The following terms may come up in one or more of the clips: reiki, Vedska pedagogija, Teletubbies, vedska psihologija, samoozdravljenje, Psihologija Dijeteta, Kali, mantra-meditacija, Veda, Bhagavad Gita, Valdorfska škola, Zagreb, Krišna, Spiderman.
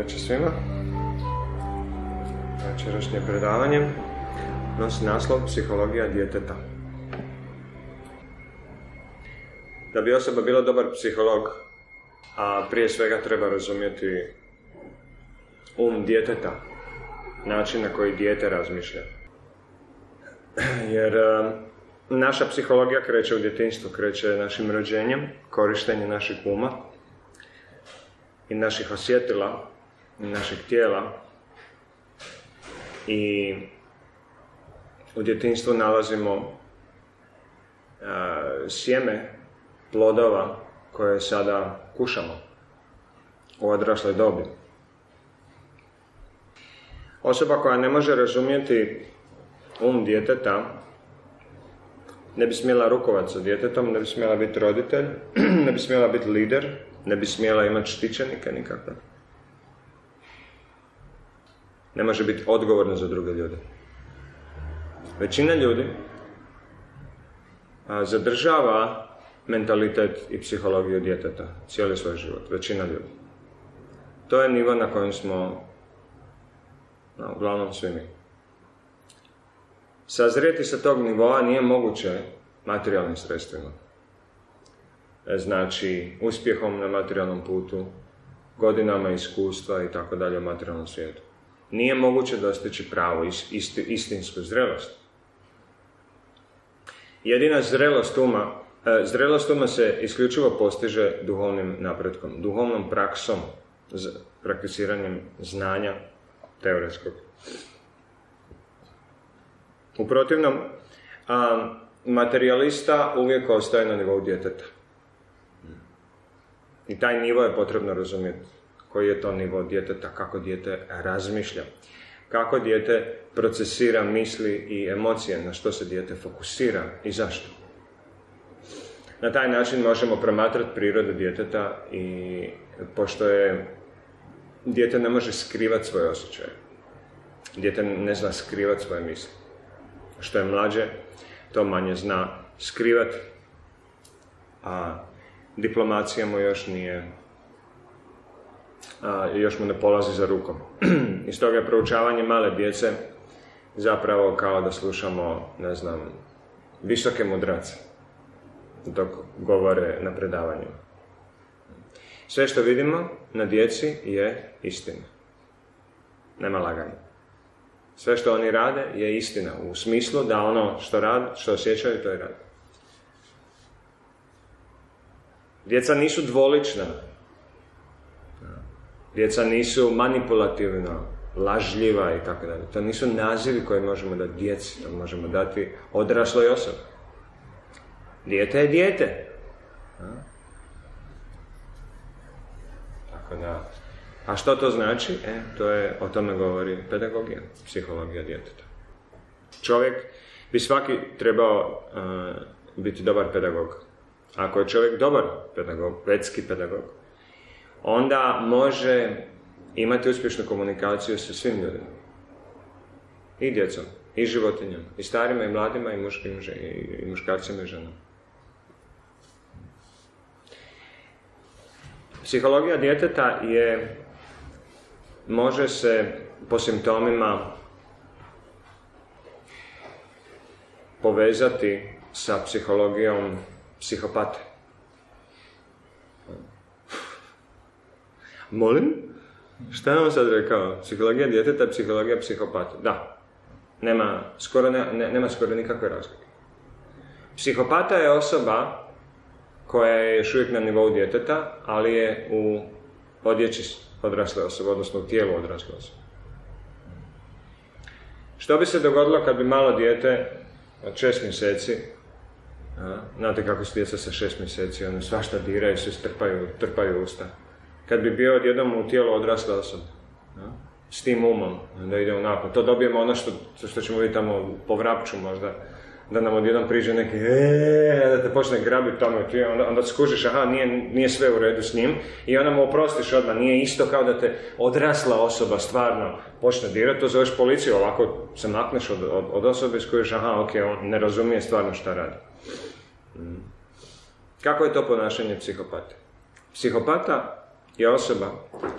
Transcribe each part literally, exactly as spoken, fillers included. večer svima. Večerašnje predavanje nosi naslov Psihologija dijeteta. Da bi osoba bila dobar psiholog, a prije svega treba razumjeti um dijeteta, način na koji dijete razmišlja. Jer naša psihologija kreće u djetinjstvu, kreće našim rođenjem, korištenje našeg uma i naših osjetila, i našeg tijela. I u djetinjstvu nalazimo uh, sjeme plodova koje sada kušamo u odrasloj dobi. Osoba koja ne može razumjeti um djeteta ne bi smjela rukovati sa djetetom, ne bi smjela biti roditelj, ne bi smjela biti lider, ne bi smjela imati štićenika nikakve. Ne može biti odgovorna za druge ljude. Većina ljudi zadržava mentalitet i psihologiju djeteta cijeli svoj život. Većina ljudi. To je nivo na kojem smo, no, uglavnom svi mi. Sazrijeti sa tog nivoa nije moguće materijalnim sredstvima. Znači, uspjehom na materijalnom putu, godinama iskustva i tako dalje u materijalnom svijetu. Nije moguće dostići pravu, isti, istinsku zrelost. Jedina zrelost uma, zrelost uma se isključivo postiže duhovnim napretkom, duhovnom praksom, prakticiranjem znanja teoretskog. U protivnom, materijalista uvijek ostaje na nivou djeteta. I taj nivo je potrebno razumjeti. Koji je to nivo djeteta, kako dijete razmišlja, kako dijete procesira misli i emocije, na što se dijete fokusira i zašto. Na taj način možemo promatrati prirodu djeteta i pošto je dijete ne može skrivati svoje osjećaje. Dijete ne zna skrivati svoje misli. Što je mlađe, to manje zna skrivati, a diplomacija mu još nije... i još mu ne polazi za rukom. I stoga je proučavanje male djece zapravo kao da slušamo, ne znam, visoke mudrace dok govore na predavanjima. Sve što vidimo na djeci je istina. Nema laganja. Sve što oni rade je istina u smislu da ono što rad, što osjećaju, to je rad. Djeca nisu dvolična. Djeca nisu manipulativna, lažljiva i tako dalje. To nisu nazivi koje možemo dati djeci, to možemo dati odrasloj osobi. Dijete je dijete. Tako da. A što to znači? E, to je, o tome govori pedagogija, psihologija djeteta. Čovjek bi svaki trebao uh, biti dobar pedagog. Ako je čovjek dobar pedagog, vedski pedagog, onda može imati uspješnu komunikaciju sa svim ljudima. I djecom, i životinjama, i starima, i mladima, i, muškim, i muškarcima, i ženama. Psihologija djeteta je, može se po simptomima povezati sa psihologijom psihopate. Molim? Šta je on sad rekao? Psihologija djeteta, psihologija psihopata. Da. Nema skoro, ne, ne, nema skoro nikakve razlike. Psihopata je osoba koja je još uvijek na nivou djeteta, ali je u odjeći odrasle osobe, odnosno u tijelu odrasle osobe. Što bi se dogodilo kad bi malo dijete od šest mjeseci, a, znate kako su djeca sa šest mjeseci, ono svašta diraju, se trpaju, trpaju usta. Kad bi bio odjednom u tijelu odrasle osobe, ja? S tim umom, da ide u napad. To dobijemo ono što, što ćemo vidjeti tamo po Vrapču možda, da nam odjednom priđe neki eee, da te počne grabiti tamo i ti, onda, onda skužiš, aha, nije, nije sve u redu s njim i onda mu oprostiš odmah, nije isto kao da te odrasla osoba stvarno počne dirati, to zoveš policiju, ovako se makneš od, od, od osobe i skužiš, aha, ok, on ne razumije stvarno šta radi. Kako je to ponašanje psihopata? Psihopata je osoba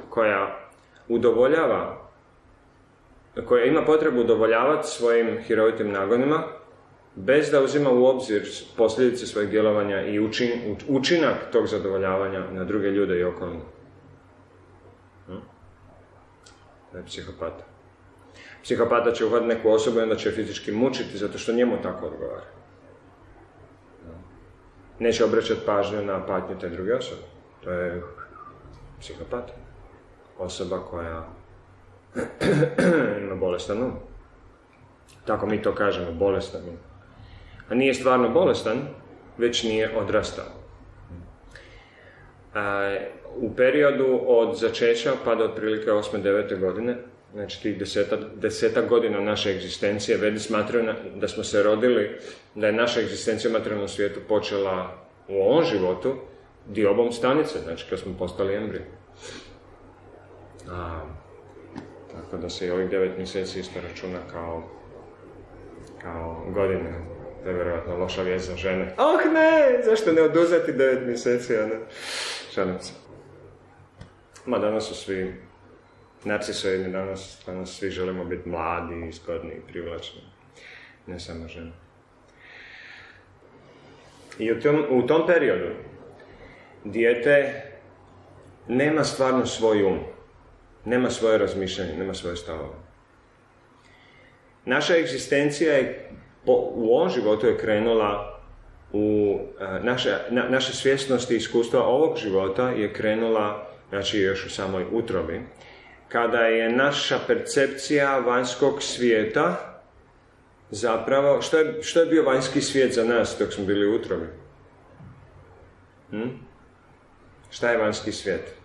koja udovoljava, koja ima potrebu udovoljavati svojim hirovitim nagonima, bez da uzima u obzir posljedice svojeg djelovanja i učinak tog zadovoljavanja na druge ljude i okolinu. To je psihopata. Psihopata će uhvatiti neku osobu i onda će fizički mučiti zato što njemu tako odgovara. Neće obraćati pažnju na patnju te druge osobe. To je psihopata. Osoba koja ima bolestan um. Tako mi to kažemo, bolestan um. A nije stvarno bolestan, već nije odrastao. U periodu od začeća pa do otprilike osme devete godine, znači tih deseta, deseta godina naše egzistencije, Vedi smatraju da smo se rodili, da je naša egzistencija u materijalnom svijetu počela u ovom životu diobom stanice, znači kad smo postali embriji. A, tako da se i ovih devet mjeseci isto računa kao, kao godine. To je vjerojatno loša vijest za žene. Oh ne, zašto ne oduzeti devet mjeseci, a ne? Šalim se. Ma danas su svi narcisoidni, danas, danas svi želimo biti mladi, zgodni i privlačni. Ne samo žene. I u tom, u tom periodu dijete nema stvarno svoj um. Nema svoje razmišljanje, nema svoje stavove. Naša egzistencija je, po, u ovom životu je krenula, u, a, naša, na, naša svjesnost i iskustva ovog života je krenula, znači još u samoj utrobi, kada je naša percepcija vanjskog svijeta zapravo, što je, što je bio vanjski svijet za nas dok smo bili u utrobi? Hm? Šta je vanjski svijet?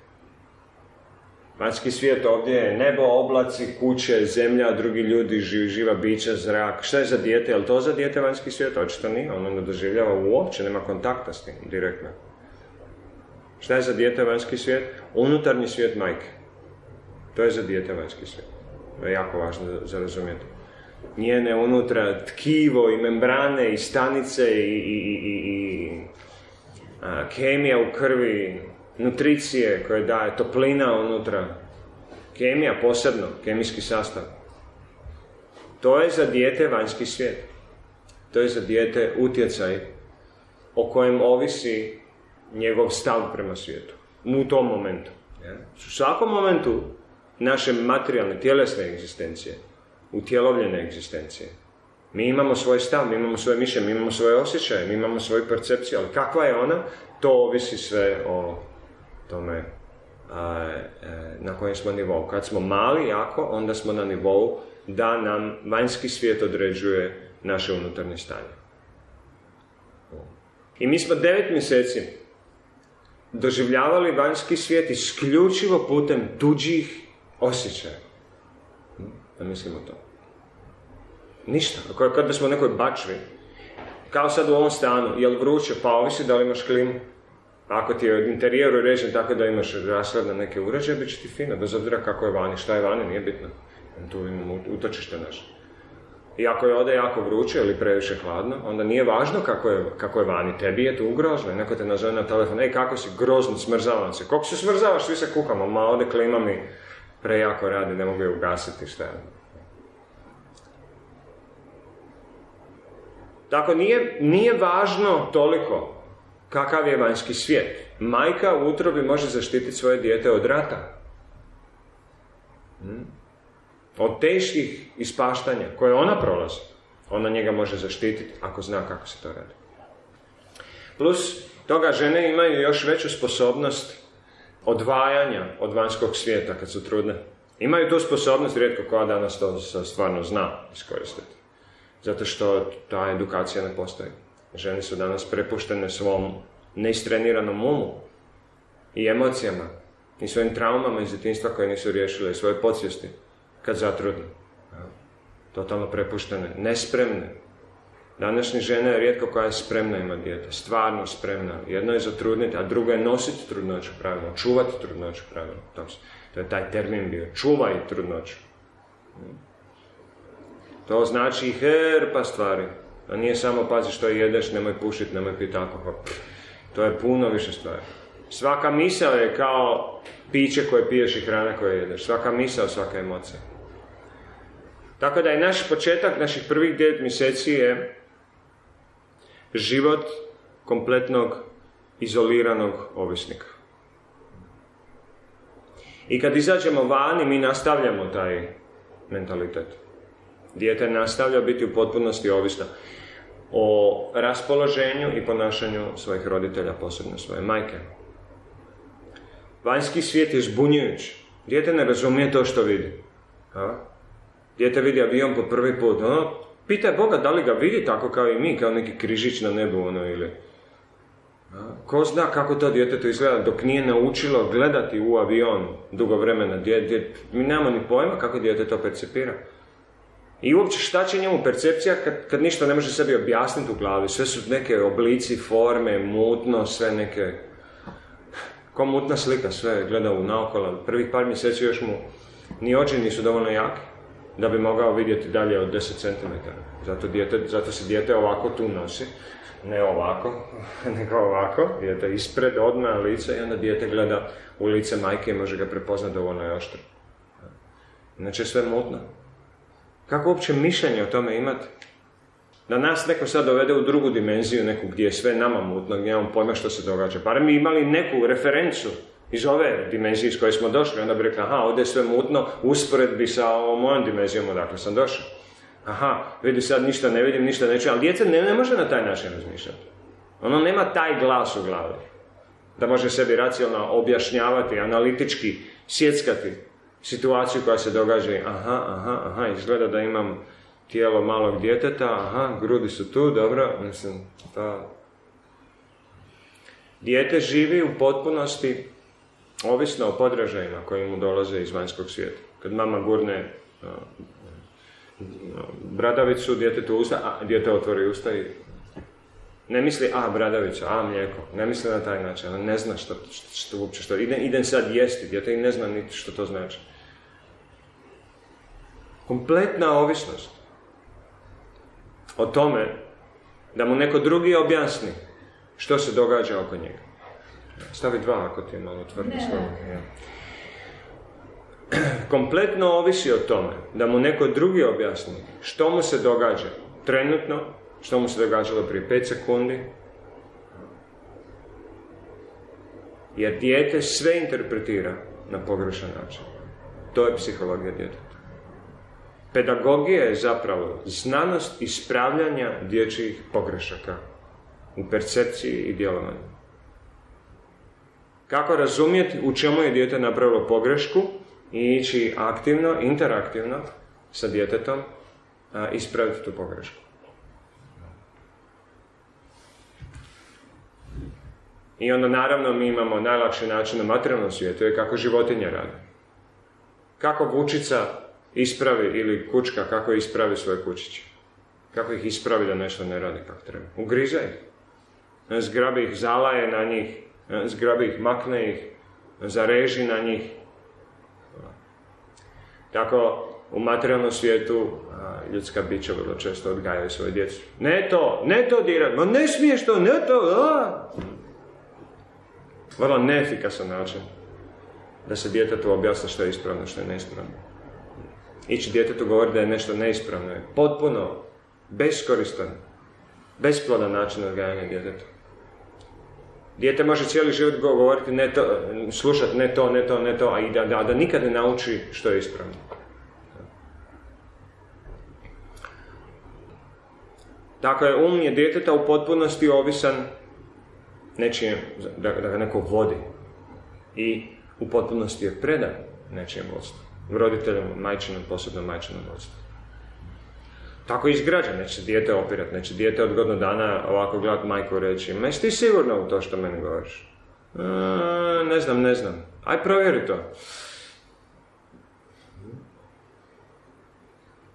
Vanjski svijet ovdje je nebo, oblaci, kuće, zemlja, drugi ljudi, živa bića, zrak. Šta je za dijete? Je li to za dijete vanjski svijet? Očito nije. Ono ne doživljava uopće, nema kontakta s tim direktno. Šta je za dijete vanjski svijet? Unutarnji svijet majke. To je za dijete vanjski svijet. To je jako važno za razumjeti. Njene unutra tkivo i membrane i stanice i, i, i, i a, kemija u krvi, nutricije koje daje, toplina unutra, kemija posebno, kemijski sastav. To je za dijete vanjski svijet. To je za dijete utjecaj o kojem ovisi njegov stav prema svijetu. U tom momentu. U svakom momentu naše materijalne, tjelesne egzistencije, utjelovljene egzistencije, mi imamo svoj stav, mi imamo svoje mišljenje, mi imamo svoje osjećaje, mi imamo svoju percepciju, ali kakva je ona, to ovisi sve o tome a, e, na kojem smo nivou. Kad smo mali jako, onda smo na nivou da nam vanjski svijet određuje naše unutarnje stanje. I mi smo devet mjeseci doživljavali vanjski svijet isključivo putem tuđih osjećaja. Da mislimo to. Ništa. Kad smo u nekoj bačvi, kao sad u ovom stanu, je li vruće, pa ovisi da li imaš klimu. Ako ti je interijer uređen tako da imaš rasladne neke uređaje, bit će ti fino, bez obzira kako je vani, šta je vani, nije bitno. Tu imamo utočište naše. I ako je ovdje jako vruće ili previše hladno, onda nije važno kako je, kako je vani, tebi je tu grozno. Neko te nazove na telefon, ej kako si, grozno, smrzavam se. Koliko se smrzavaš, svi se kuhamo, ma ovdje klima mi prejako radi, ne mogu je ugasiti, šta je. Tako nije, nije važno toliko kakav je vanjski svijet. Majka u utrobi može zaštititi svoje dijete od rata. Od teških ispaštanja koje ona prolazi. Ona njega može zaštititi ako zna kako se to radi. Plus toga žene imaju još veću sposobnost odvajanja od vanjskog svijeta kad su trudne. Imaju tu sposobnost, rijetko koja danas to stvarno zna iskoristiti. Zato što ta edukacija ne postoji. Žene su danas prepuštene svom neistreniranom umu i emocijama i svojim traumama iz djetinjstva koje nisu riješile i svoje podsvijesti kad zatrudne. Totalno prepuštene, nespremne. Današnje žene je rijetko koja je spremna ima dijete, stvarno spremna. Jedno je zatrudniti, a drugo je nositi trudnoću pravilno, čuvati trudnoću pravilno. To je taj termin bio, čuvaj trudnoću. To znači hrpa stvari. A nije samo pazi što jedeš, nemoj pušiti, nemoj piti alkohol. To je puno više stvari. Svaka misao je kao piće koje piješ i hrana koju jedeš. Svaka misao, svaka emocija. Tako da je naš početak, naših prvih devet mjeseci je život kompletnog, izoliranog ovisnika. I kad izađemo vani, mi nastavljamo taj mentalitet. Dijete nastavlja biti u potpunosti ovisno o raspoloženju i ponašanju svojih roditelja, posebno svoje majke. Vanjski svijet je zbunjujući. Dijete ne razumije to što vidi. Ha? Dijete vidi avion po prvi put. Ono, pita Boga da li ga vidi tako kao i mi, kao neki križić na nebu. Ono, ili... Ko zna kako to djetetu izgleda dok nije naučilo gledati u avion dugo vremena. Mi nemamo ni pojma kako djete to percepira. I uopće šta će njemu percepcija kad, kad ništa ne može sebi objasniti u glavi. Sve su neke oblici, forme, mutno, sve neke... Ko mutna slika, sve gleda u naokolo. Prvih par mjeseci još mu ni oči nisu dovoljno jake da bi mogao vidjeti dalje od deset centimetara. Zato, djete, zato se djete ovako tu nosi. Ne ovako, nego ovako, dijete ispred, odmah lice i onda dijete gleda u lice majke i može ga prepoznati dovoljno i oštro. Znači sve mutno. Kako uopće mišljenje o tome imati? Da nas neko sad dovede u drugu dimenziju, neku gdje je sve nama mutno, gdje imamo pojma što se događa. Bar mi imali neku referencu iz ove dimenzije iz koje smo došli, onda bi rekli, aha, ovdje je sve mutno, usporedbi sa ovom mojom dimenzijom odakle sam došao. Aha, vidi sad, ništa ne vidim, ništa ne čujem, ali djece ne, ne može na taj način razmišljati. Ono nema taj glas u glavi, da može sebi racionalno objašnjavati, analitički sjeckati situaciju koja se događa. Aha, aha, aha, izgleda da imam tijelo malog djeteta, aha, grudi su tu, dobro, mislim, ta... Dijete živi u potpunosti ovisno o podražajima koji mu dolaze iz vanjskog svijeta. Kad mama gurne... bradavicu, djetetu usta, djete otvori usta i ne misli, a bradavica, a mlijeko, ne misli na taj način, ne zna što, što, što uopće što, idem, idem sad jesti, djete i ne zna niti što to znači. Kompletna ovisnost o tome da mu neko drugi objasni što se događa oko njega. Stavi dva ako ti je malo tvrdi slovo. Kompletno ovisi o tome da mu neko drugi objasni što mu se događa trenutno, što mu se događalo prije pet sekundi. Jer dijete sve interpretira na pogrešan način. To je psihologija djeteta. Pedagogija je zapravo znanost ispravljanja dječjih pogrešaka u percepciji i djelovanju. Kako razumjeti u čemu je dijete napravilo pogrešku i ići aktivno, interaktivno sa djetetom a, ispraviti tu pogrešku. I onda naravno mi imamo najlakši način u materijalnom svijetu je kako životinje rade. Kako vučica ispravi ili kučka, kako ispravi svoje kučiće. Kako ih ispravi da nešto ne radi kako treba. Ugriza ih. Zgrabi ih, zalaje na njih, zgrabi ih, makne ih, zareži na njih. Tako u materijalnom svijetu a, ljudska bića vrlo često odgajaju svoje djecu. Ne to, ne to dirati, ma ne smiješ to, ne to, a! Vrlo neefikasan način da se djetetu objasni što je ispravno, što je neispravno. Ići djetetu govori da je nešto neispravno je potpuno beskoristan, besplodan način odgajanja djeteta. Dijete može cijeli život govoriti, ne to, slušati ne to, ne to, ne to, a i da, da, da nikad ne nauči što je ispravno. Dakle, um je djeteta u potpunosti ovisan nečijem, da, da ga neko vodi. I u potpunosti je predan nečijem vodstvu. Roditeljem, majčinom, posebno majčinom vodstvu. Tako je izgrađen, neće dijete opirati, neće dijete od godinu dana ovako gledati majku i reći ma jesi ti sigurna u to što meni govoriš? E, ne znam, ne znam. Aj provjeri to.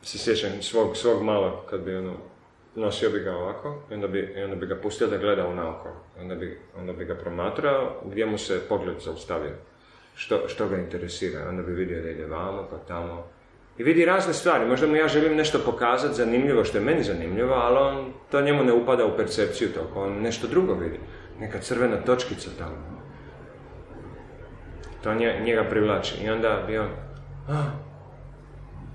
Se sjećam svog, svog malog, kad bi ono, nosio bi ga ovako i onda bi, i onda bi ga pustio da gleda u naokolo. Onda bi, onda bi ga promatrao gdje mu se pogled zaustavio. Što, što ga interesira, onda bi vidio da ide vamo pa tamo. I vidi razne stvari, možda mu ja želim nešto pokazati zanimljivo što je meni zanimljivo, ali on, to njemu ne upada u percepciju toliko, on nešto drugo vidi. Neka crvena točkica tamo, to njega privlači. I onda bi on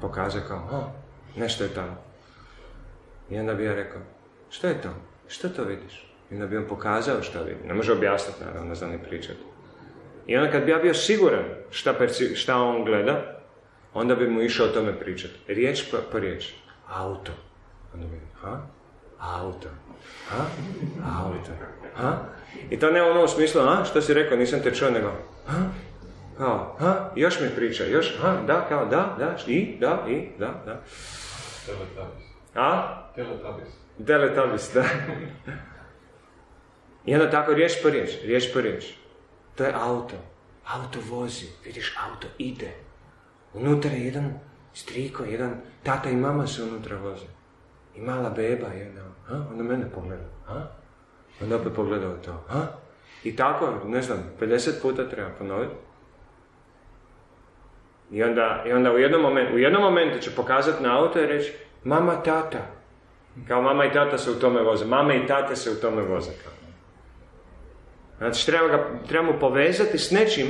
pokazao kao, nešto je tamo. I onda bi ja rekao, što je to? Što to vidiš? I onda bi on pokazao što vidi. Ne može objasniti, naravno, zna ni pričati. I onda kad bi ja bio siguran šta on gleda, onda bi mu išao o tome pričati. Riječ po riječ. Auto. Onda bi, ha? Auto. Ha? Auto. Ha? I to ne ono u smislu, ha? Što si rekao, nisam te čuo, nego, ha? Kao, ha? Još mi priča, još, ha? Da, kao, da, da, i, da, i, da, da. Teletabis. A? Teletabis. Teletabis, da. I onda tako riječ po riječ, riječ po riječ. To je auto. Auto vozi, vidiš, auto ide. Unutra je jedan striko, jedan tata i mama se unutra voze. I mala beba jedna, onda mene pogleda, onda opet pogledao to. I tako, ne znam, pedeset puta treba ponoviti. I onda u jednom momentu će pokazati na auto i reći, mama, tata. Kao mama i tata se u tome voze, mama i tata se u tome voze. Znači, treba mu povezati s nečim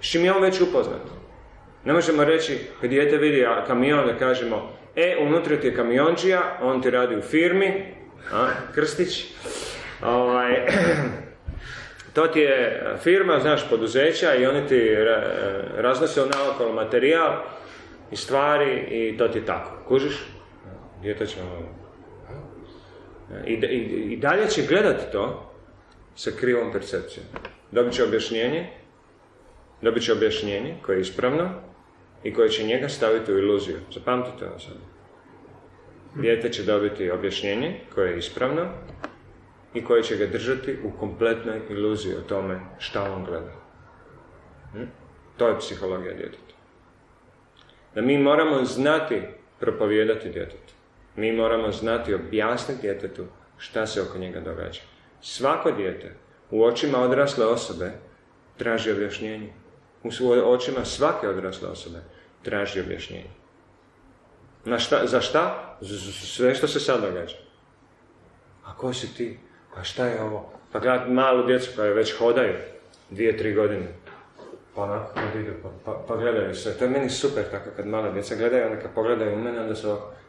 s čim je on već upoznat. Ne možemo reći, kad dijete vidi kamion, da kažemo, e, unutra ti je kamionđija, on ti radi u firmi, a, Krstić, ovaj, to ti je firma, znaš, poduzeća i oni ti raznose naokolo materijal i stvari i to ti je tako, kužiš? Dijete će I, i, i dalje će gledati to sa krivom percepcijom. Dobit će objašnjenje, dobit će objašnjenje koje je ispravno, i koje će njega staviti u iluziju. Zapamtite ovo sad. Dijete će dobiti objašnjenje koje je ispravno i koje će ga držati u kompletnoj iluziji o tome šta on gleda. To je psihologija djeteta. Da mi moramo znati propovijedati djetetu. Mi moramo znati objasniti djetetu šta se oko njega događa. Svako dijete u očima odrasle osobe traži objašnjenje. U očima svake odrasle osobe traži objašnjenje. Za šta? Sve što se sad događa. A ko si ti? A šta je ovo? Pa gledati malu djecu koja već hodaju dvije, tri godine. Pa onako kad idu, pa gledaju sve. To je meni super tako kad mala djeca gledaju, onda kad pogledaju u mene,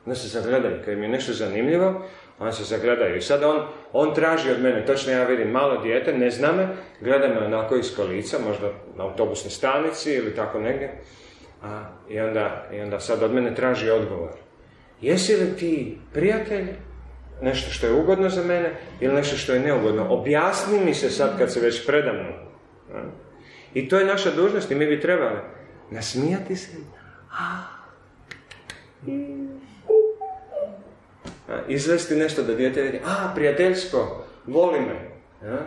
onda se zagledaju. Kad im je nešto zanimljivo, onda se zagledaju. I sad on traži od mene, točno ja vidim, malo dijete, ne zna me, gleda me onako iz kolica, možda na autobusnoj stanici ili tako negdje. I onda sad od mene traži odgovor. Jesi li ti prijatelj? Nešto što je ugodno za mene ili nešto što je neugodno? Objasni mi se sad kad se već predamno. I to je naša dužnost i mi bi trebali nasmijati se. Izvesti nešto da dijete vidi, a, prijateljsko, voli me,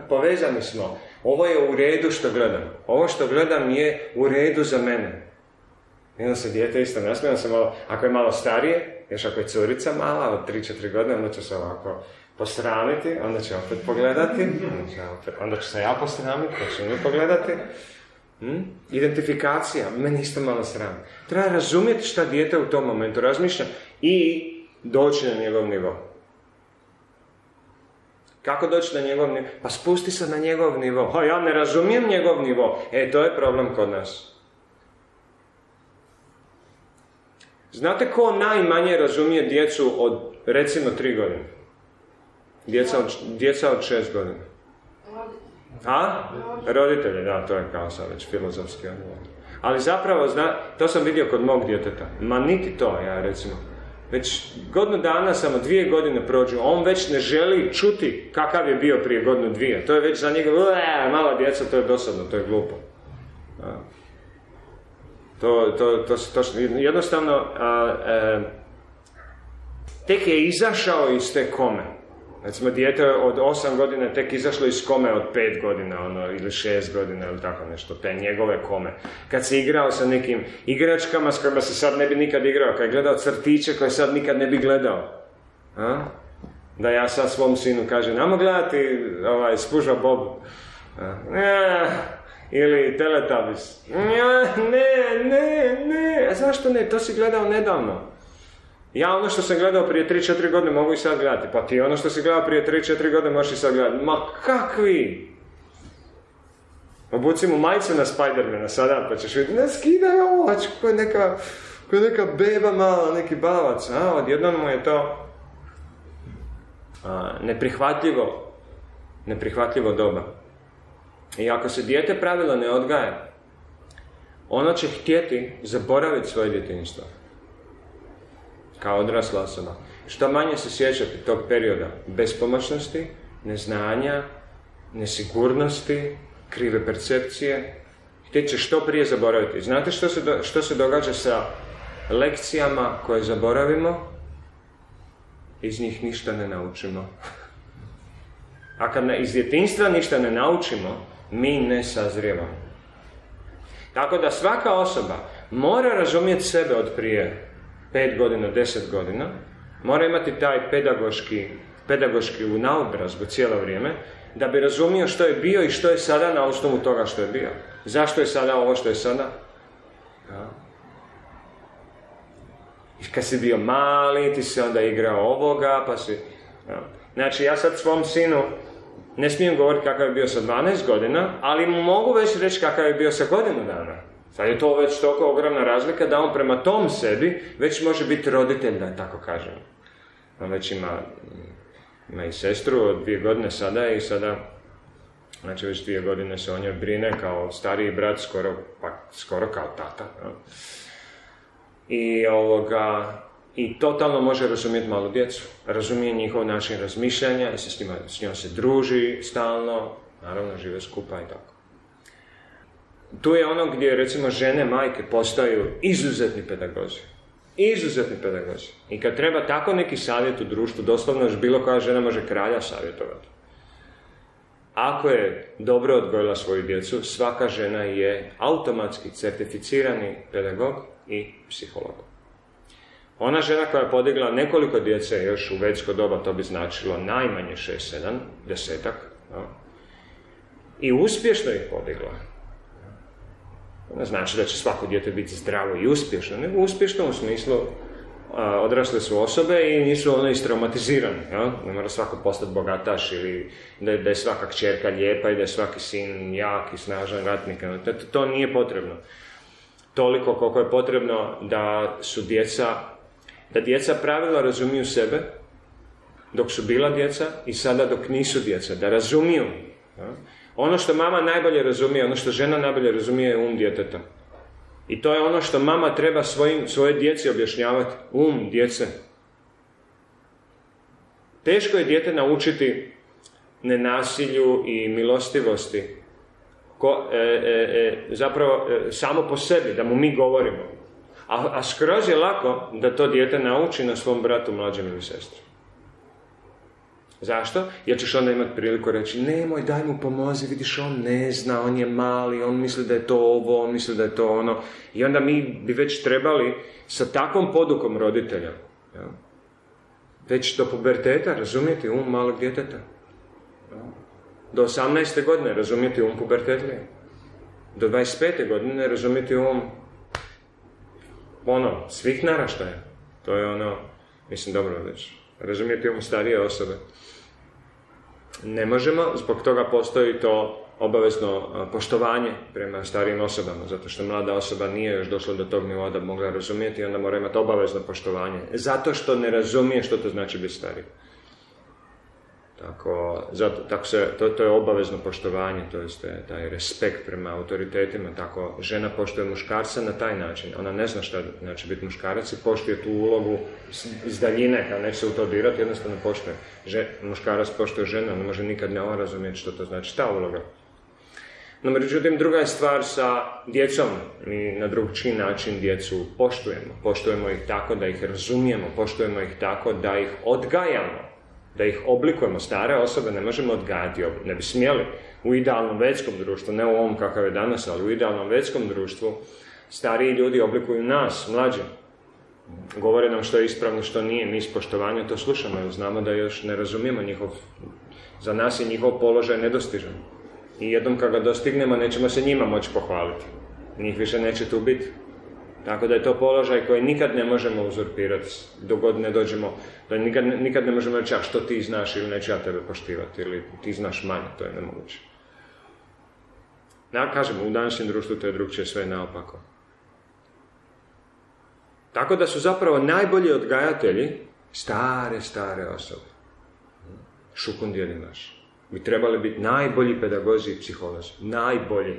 povezani smo, ovo je u redu što gledam, ovo što gledam je u redu za mene. I onda se dijete isto nasmijeno se malo, ako je malo starije, još ako je curica mala, od tri četiri godine, onda će se ovako posramiti, onda će opet pogledati, onda ću se ja posramiti, onda ću mi pogledati. Identifikacija, meni isto malo srami. Treba razumjeti šta dijete u tom momentu razmišlja i doći na njegov nivo. Kako doći na njegov nivo? Pa spusti se na njegov nivo. Ha, ja ne razumijem njegov nivo. E, to je problem kod nas. Znate ko najmanje razumije djecu od, recimo, tri godine? Djeca od šest godina. A? Roditelje, da, to je kao sad već filozofski odgovor. Ali zapravo, to sam vidio kod mog djeteta. Ma niti to, ja recimo. Već godinu dana, samo dvije godine prođu, on već ne želi čuti kakav je bio prije godinu dvije. To je već za njega, mala djeca, to je dosadno, to je glupo. To se točno, jednostavno, tek je izašao iz te kome. Recimo, dijete od osam godina tek izašlo iz kome od pet godina, ili šest godina, ili tako nešto, te njegove kome. Kad se igrao sa nekim igračkama s kojima se sad ne bi nikad igrao, kad je gledao crtiće koje sad nikad ne bi gledao. Da ja sad svom sinu kažem, ajmo gledati Spužva Bob. Ili Teletubbies. Ne, ne, ne, a zašto ne, to si gledao nedavno. Ja ono što sam gledao prije tri četiri godine mogu i sad gledati, pa ti ono što si gledao prije tri četiri godine možeš i sad gledati. Ma kakvi? Obucimo majicu na Spidermana sada, pa ćeš vidjeti, ne skidaj ovo, ko je neka, ko je neka beba mala, neki balavac, a odjednom mu je to a, neprihvatljivo, neprihvatljivo doba. I ako se dijete pravila ne odgaja, ono će htjeti zaboraviti svoje djetinjstvo. Kao odrasla osoba. Što manje se sjećate tog perioda bespomoćnosti, neznanja, nesigurnosti, krive percepcije, htjet će što prije zaboraviti. Znate što se, do, što se događa sa lekcijama koje zaboravimo? Iz njih ništa ne naučimo. A kad iz djetinjstva ništa ne naučimo, mi ne sazrijevamo. Tako da svaka osoba mora razumjeti sebe od prije pet godina, deset godina, mora imati taj pedagoški, pedagoški u naobrazbu cijelo vrijeme, da bi razumio što je bio i što je sada na osnovu toga što je bio. Zašto je sada ovo što je sada? Ja. I kad si bio mali, ti si onda igrao ovoga, pa si... Ja. Znači, ja sad svom sinu ne smijem govoriti kakav je bio sa dvanaest godina, ali mu mogu već reći kakav je bio sa godinu dana. Sad je to već toliko ogromna razlika da on prema tom sebi već može biti roditelj, da tako kažem. On već ima, ima i sestru od dvije godine sada i sada, znači već dvije godine se o njoj brine kao stariji brat, skoro, pa, skoro kao tata. Ja. I ovoga... I totalno može razumjeti malu djecu. Razumije njihov način razmišljanja i se s, njima, s njom se druži stalno, naravno žive skupa i tako. Tu je ono gdje recimo žene, majke postaju izuzetni pedagozi. Izuzetni pedagozi. I kad treba tako neki savjet u društvu, doslovno još bilo koja žena može kralja savjetovati. Ako je dobro odgojila svoju djecu, svaka žena je automatski certificirani pedagog i psiholog. Ona žena koja je podigla nekoliko djece još u vedsko doba, to bi značilo najmanje šest, sedam, desetak, no? I uspješno ih podigla. Ne znači da će svako dijete biti zdravo i uspješno, nego uspješno u smislu a, odrasle su osobe i nisu one istraumatizirane. No? Ne mora svako postati bogataš ili da je, da je svaka kćerka lijepa i da je svaki sin jak i snažan ratnik. No? To, to nije potrebno. Toliko koliko je potrebno da su djeca da djeca pravilno razumiju sebe dok su bila djeca i sada dok nisu djeca, da razumiju. Ja? Ono što mama najbolje razumije, ono što žena najbolje razumije je um djeteta. I to je ono što mama treba svojim, svoje djeci objašnjavati, um djece. Teško je dijete naučiti nenasilju i milostivosti. Ko, e, e, zapravo e, samo po sebi, da mu mi govorimo. A, a skroz je lako da to dijete nauči na svom bratu, mlađem ili sestri. Zašto? Jer ćeš onda imati priliku reći, nemoj, daj mu pomozi, vidiš, on ne zna, on je mali, on misli da je to ovo, on misli da je to ono. I onda mi bi već trebali sa takvom podukom roditelja, ja, već do puberteta razumjeti um malog djeteta. Do osamnaeste godine razumjeti um pubertetlije. Do dvadeset pete godine razumjeti um ono, svih naraštaja. To je ono, mislim dobro već, razumjeti um starije osobe. Ne možemo, zbog toga postoji to obavezno poštovanje prema starijim osobama, zato što mlada osoba nije još došla do tog nivoa da bi mogla razumjeti i onda mora imati obavezno poštovanje, zato što ne razumije što to znači biti stariji. Tako, zato, tako se, to, to je obavezno poštovanje, to je taj respekt prema autoritetima, tako žena poštuje muškarca na taj način. Ona ne zna šta znači biti muškarac i poštuje tu ulogu iz daljine, kao neće se u to dirati, jednostavno poštuje. Že, muškarac poštuje ženu, ne može nikad ne on razumjeti što to znači, ta uloga. No, međutim, druga je stvar sa djecom. Mi na drugčiji način djecu poštujemo. Poštujemo ih tako da ih razumijemo, poštujemo ih tako da ih odgajamo. Da ih oblikujemo, stare osobe ne možemo odgajati, ne bi smjeli. U idealnom vedskom društvu, ne u ovom kakav je danas, ali u idealnom vedskom društvu, stariji ljudi oblikuju nas, mlađe. Govore nam što je ispravno, što nije, mi iz poštovanja to slušamo, jer znamo da još ne razumijemo njihov, za nas je njihov položaj nedostižan. I jednom kad ga dostignemo, nećemo se njima moći pohvaliti. Njih više neće tu biti. Tako da je to položaj koji nikad ne možemo uzurpirati, dok god ne dođemo, da nikad, nikad ne možemo reći, a što ti znaš ili neću ja tebe poštivati, ili ti znaš manje, to je nemoguće. Da, kažemo, u današnjem društvu to je drugčije, sve naopako. Tako da su zapravo najbolji odgajatelji stare, stare osobe. Šukundjeri naši. Bi trebali biti najbolji pedagozi i psiholozi. Najbolji.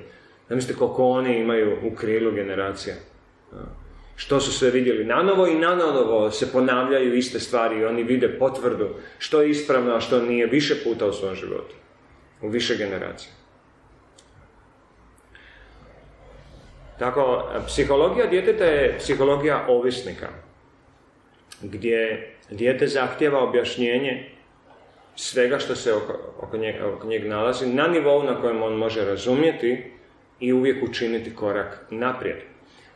Zamislite koliko oni imaju u krilu generacija. Što su sve vidjeli nanovo i nanovo se ponavljaju iste stvari i oni vide potvrdu što je ispravno, a što nije više puta u svom životu. U više generacija. Tako, psihologija djeteta je psihologija ovisnika, gdje dijete zahtjeva objašnjenje svega što se oko, oko, njeg, oko njeg nalazi na nivou na kojem on može razumjeti i uvijek učiniti korak naprijed.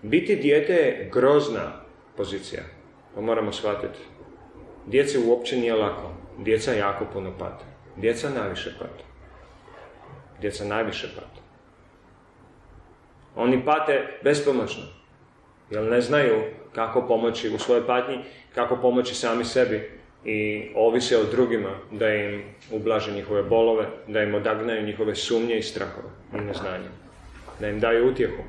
Biti dijete je grozna pozicija, to moramo shvatiti. Djeci uopće nije lako, djeca jako puno pate, djeca najviše pate, djeca najviše pate. Oni pate bespomoćno, jer ne znaju kako pomoći u svojoj patnji, kako pomoći sami sebi i ovise o drugima da im ublaže njihove bolove, da im odagnaju njihove sumnje i strahove i neznanje, da im daju utjehu.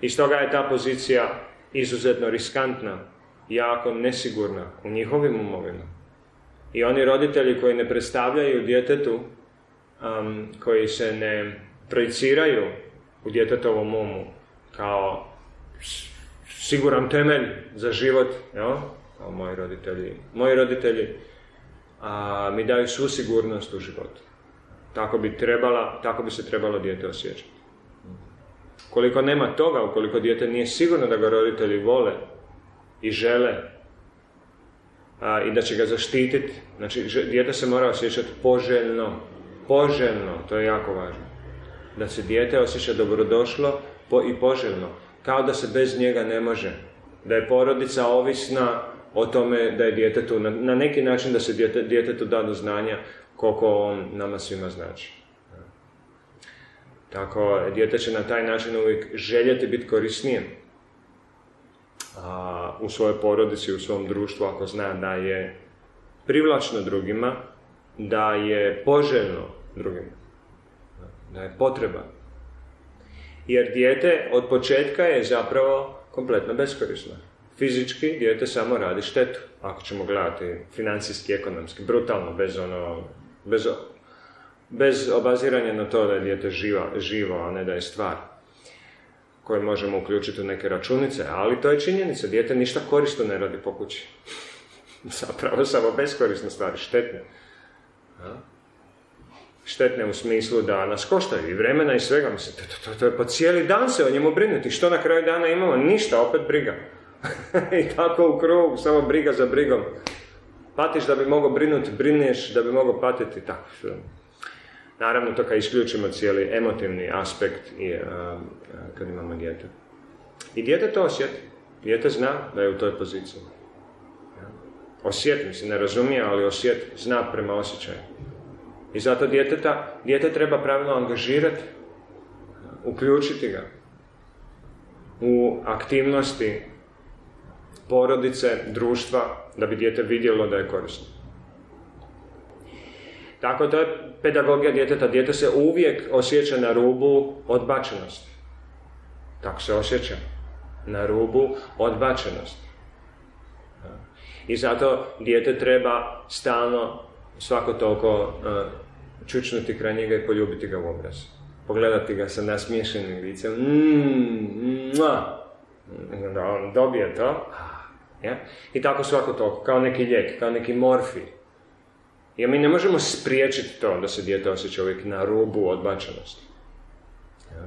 I stoga je ta pozicija izuzetno riskantna, jako nesigurna u njihovim umovima. I oni roditelji koji ne predstavljaju djetetu, um, koji se ne projiciraju u djetetovom umu kao siguran temelj za život, jel? Kao moji roditelji. Moji roditelji a, mi daju svu sigurnost u životu. Tako bi, trebala, tako bi se trebalo dijete osjećati. Koliko nema toga, ukoliko dijete nije sigurno da ga roditelji vole i žele a, i da će ga zaštititi, znači dijete se mora osjećati poželjno. Poželjno, to je jako važno. Da se dijete osjeća dobrodošlo i poželjno, kao da se bez njega ne može. Da je porodica ovisna o tome da je djetetu, na, na neki način da se djete, djetetu da do znanja koliko on nama svima znači. Tako, djete će na taj način uvijek željeti biti korisnije a, u svojoj porodici, u svom društvu, ako zna da je privlačno drugima, da je poželjno drugima, da je potreba. Jer dijete od početka je zapravo kompletno beskorisno. Fizički dijete samo radi štetu, ako ćemo gledati financijski, ekonomski, brutalno, bez, ono, bez, bez obaziranja na to da je dijete živa, živo, a ne da je stvar koju možemo uključiti u neke računice, ali to je činjenica, dijete ništa korisno ne radi po kući. Zapravo samo beskorisne stvari, štetne. A? Štetne u smislu da nas koštaju i vremena i svega, mislite, to, to, to je po cijeli dan se o njemu brinuti, što na kraju dana imamo? Ništa, opet briga. I tako u krugu, samo briga za brigom. Patiš da bi mogao brinuti, brineš da bi mogao patiti, tako. Naravno, to kad isključimo cijeli emotivni aspekt i, a, kad imamo dijete. I dijete to osjeti, dijete zna da je u toj poziciji. Osjeti, mislim, ne razumije, ali osjeti, zna prema osjećaju. I zato djeteta, dijete treba pravilno angažirati, uključiti ga u aktivnosti porodice, društva, da bi dijete vidjelo da je korisno. Tako to je pedagogija djeteta. Dijete se uvijek osjeća na rubu odbačenosti. Tako se osjeća. Na rubu odbačenosti. I zato dijete treba stalno svako toliko čučnuti kraj njega i poljubiti ga u obraz. Pogledati ga sa nasmiješanim licem. Mm, da on dobije to. Ja? I tako svako toliko, kao neki lijek, kao neki morfij. Jer mi ne možemo spriječiti to da se dijete osjeća uvijek na rubu odbačenosti. Ja?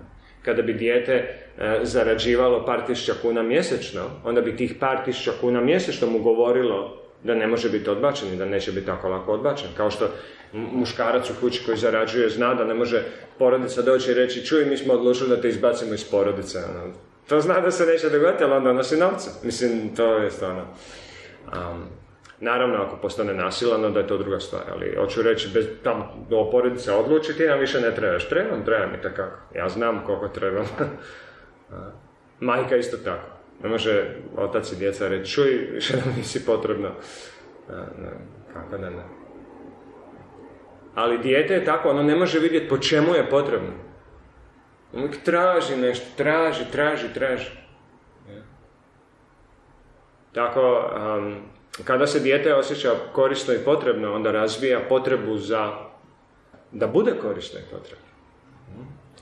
Kada bi dijete e, zarađivalo par tisuća kuna mjesečno, onda bi tih par tisuća kuna mjesečno mu govorilo da ne može biti odbačen i da neće biti tako lako odbačen. Kao što muškarac u kući koji zarađuje zna da ne može porodica doći i reći čuj, mi smo odlučili da te izbacimo iz porodice. Ono, to zna da se neće dogoditi, ali onda nosi novce. Mislim, to je stvarno. Um, naravno, ako postane nasilan, onda je to druga stvar. Ali hoću reći, bez, tam do porodice odlučiti, nam više ne trebaš. Trebam, trebam i takako. Ja znam koliko trebam. Majka isto tako. Ne može otac i djeca reći, čuj, više nam nisi potrebno. Kako da ne? Ali dijete je tako, ono ne može vidjeti po čemu je potrebno. On uvijek traži nešto, traži, traži, traži. Tako, kada se dijete osjeća korisno i potrebno, onda razvija potrebu za da bude korisno i potrebno.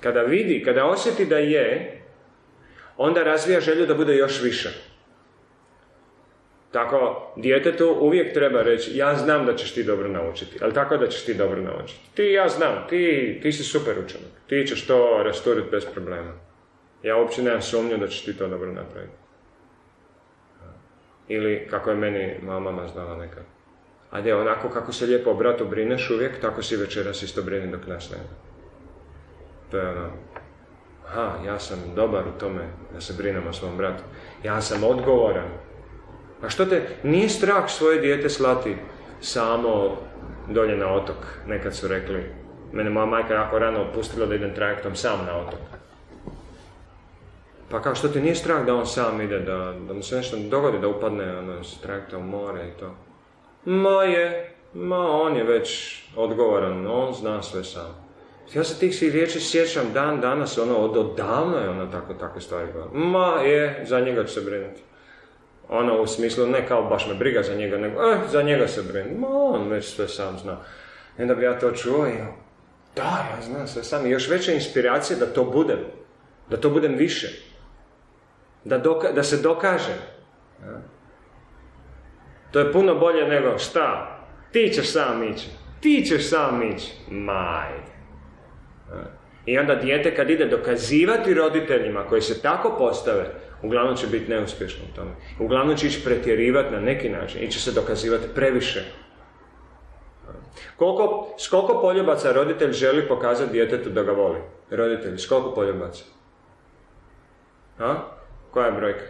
Kada vidi, kada osjeti da je, onda razvija želju da bude još više. Tako, djetetu uvijek treba reći, ja znam da ćeš ti dobro naučiti, ali tako da ćeš ti dobro naučiti. Ti, ja znam, ti, ti si super učenik, ti ćeš to rasturiti bez problema. Ja uopće nemam sumnju da ćeš ti to dobro napraviti. Ili, kako je meni moja mama znala nekad. Ajde, onako kako se lijepo o bratu brineš uvijek, tako si večeras isto brini dok nas nema. To je ono, aha, ja sam dobar u tome da se brinem o svom bratu. Ja sam odgovoran. A što te, nije strah svoje dijete slati samo dolje na otok, nekad su rekli. Mene moja majka jako rano opustila da idem trajektom sam na otok. Pa kao, što te nije strah da on sam ide, da mu se nešto dogodi, da upadne s trajekta u more i to. Ma je, ma on je već odgovoran, on zna sve sam. Ja se tih si riječi sjećam dan danas, ono, odavno je ono tako, takve stvari govorio. Ma je, za njega ću se brinuti. Ono u smislu, ne kao baš me briga za njega, nego, eh, za njega se brinu. Ma on već sve sam zna. I onda bi ja to čuo i, da, ja znam sve sam. I još veća inspiracija da to budem. Da to budem više. Da, doka, da se dokažem. To je puno bolje nego, šta? Ti ćeš sam ići. Ti ćeš sam ići. Majde. I onda dijete kad ide dokazivati roditeljima koji se tako postave, uglavnom će biti neuspješno u tome. Uglavnom će ići pretjerivati na neki način i će se dokazivati previše. Koliko, s koliko poljubaca roditelj želi pokazati djetetu da ga voli? Roditelji, s koliko poljubaca? A? Koja je brojka?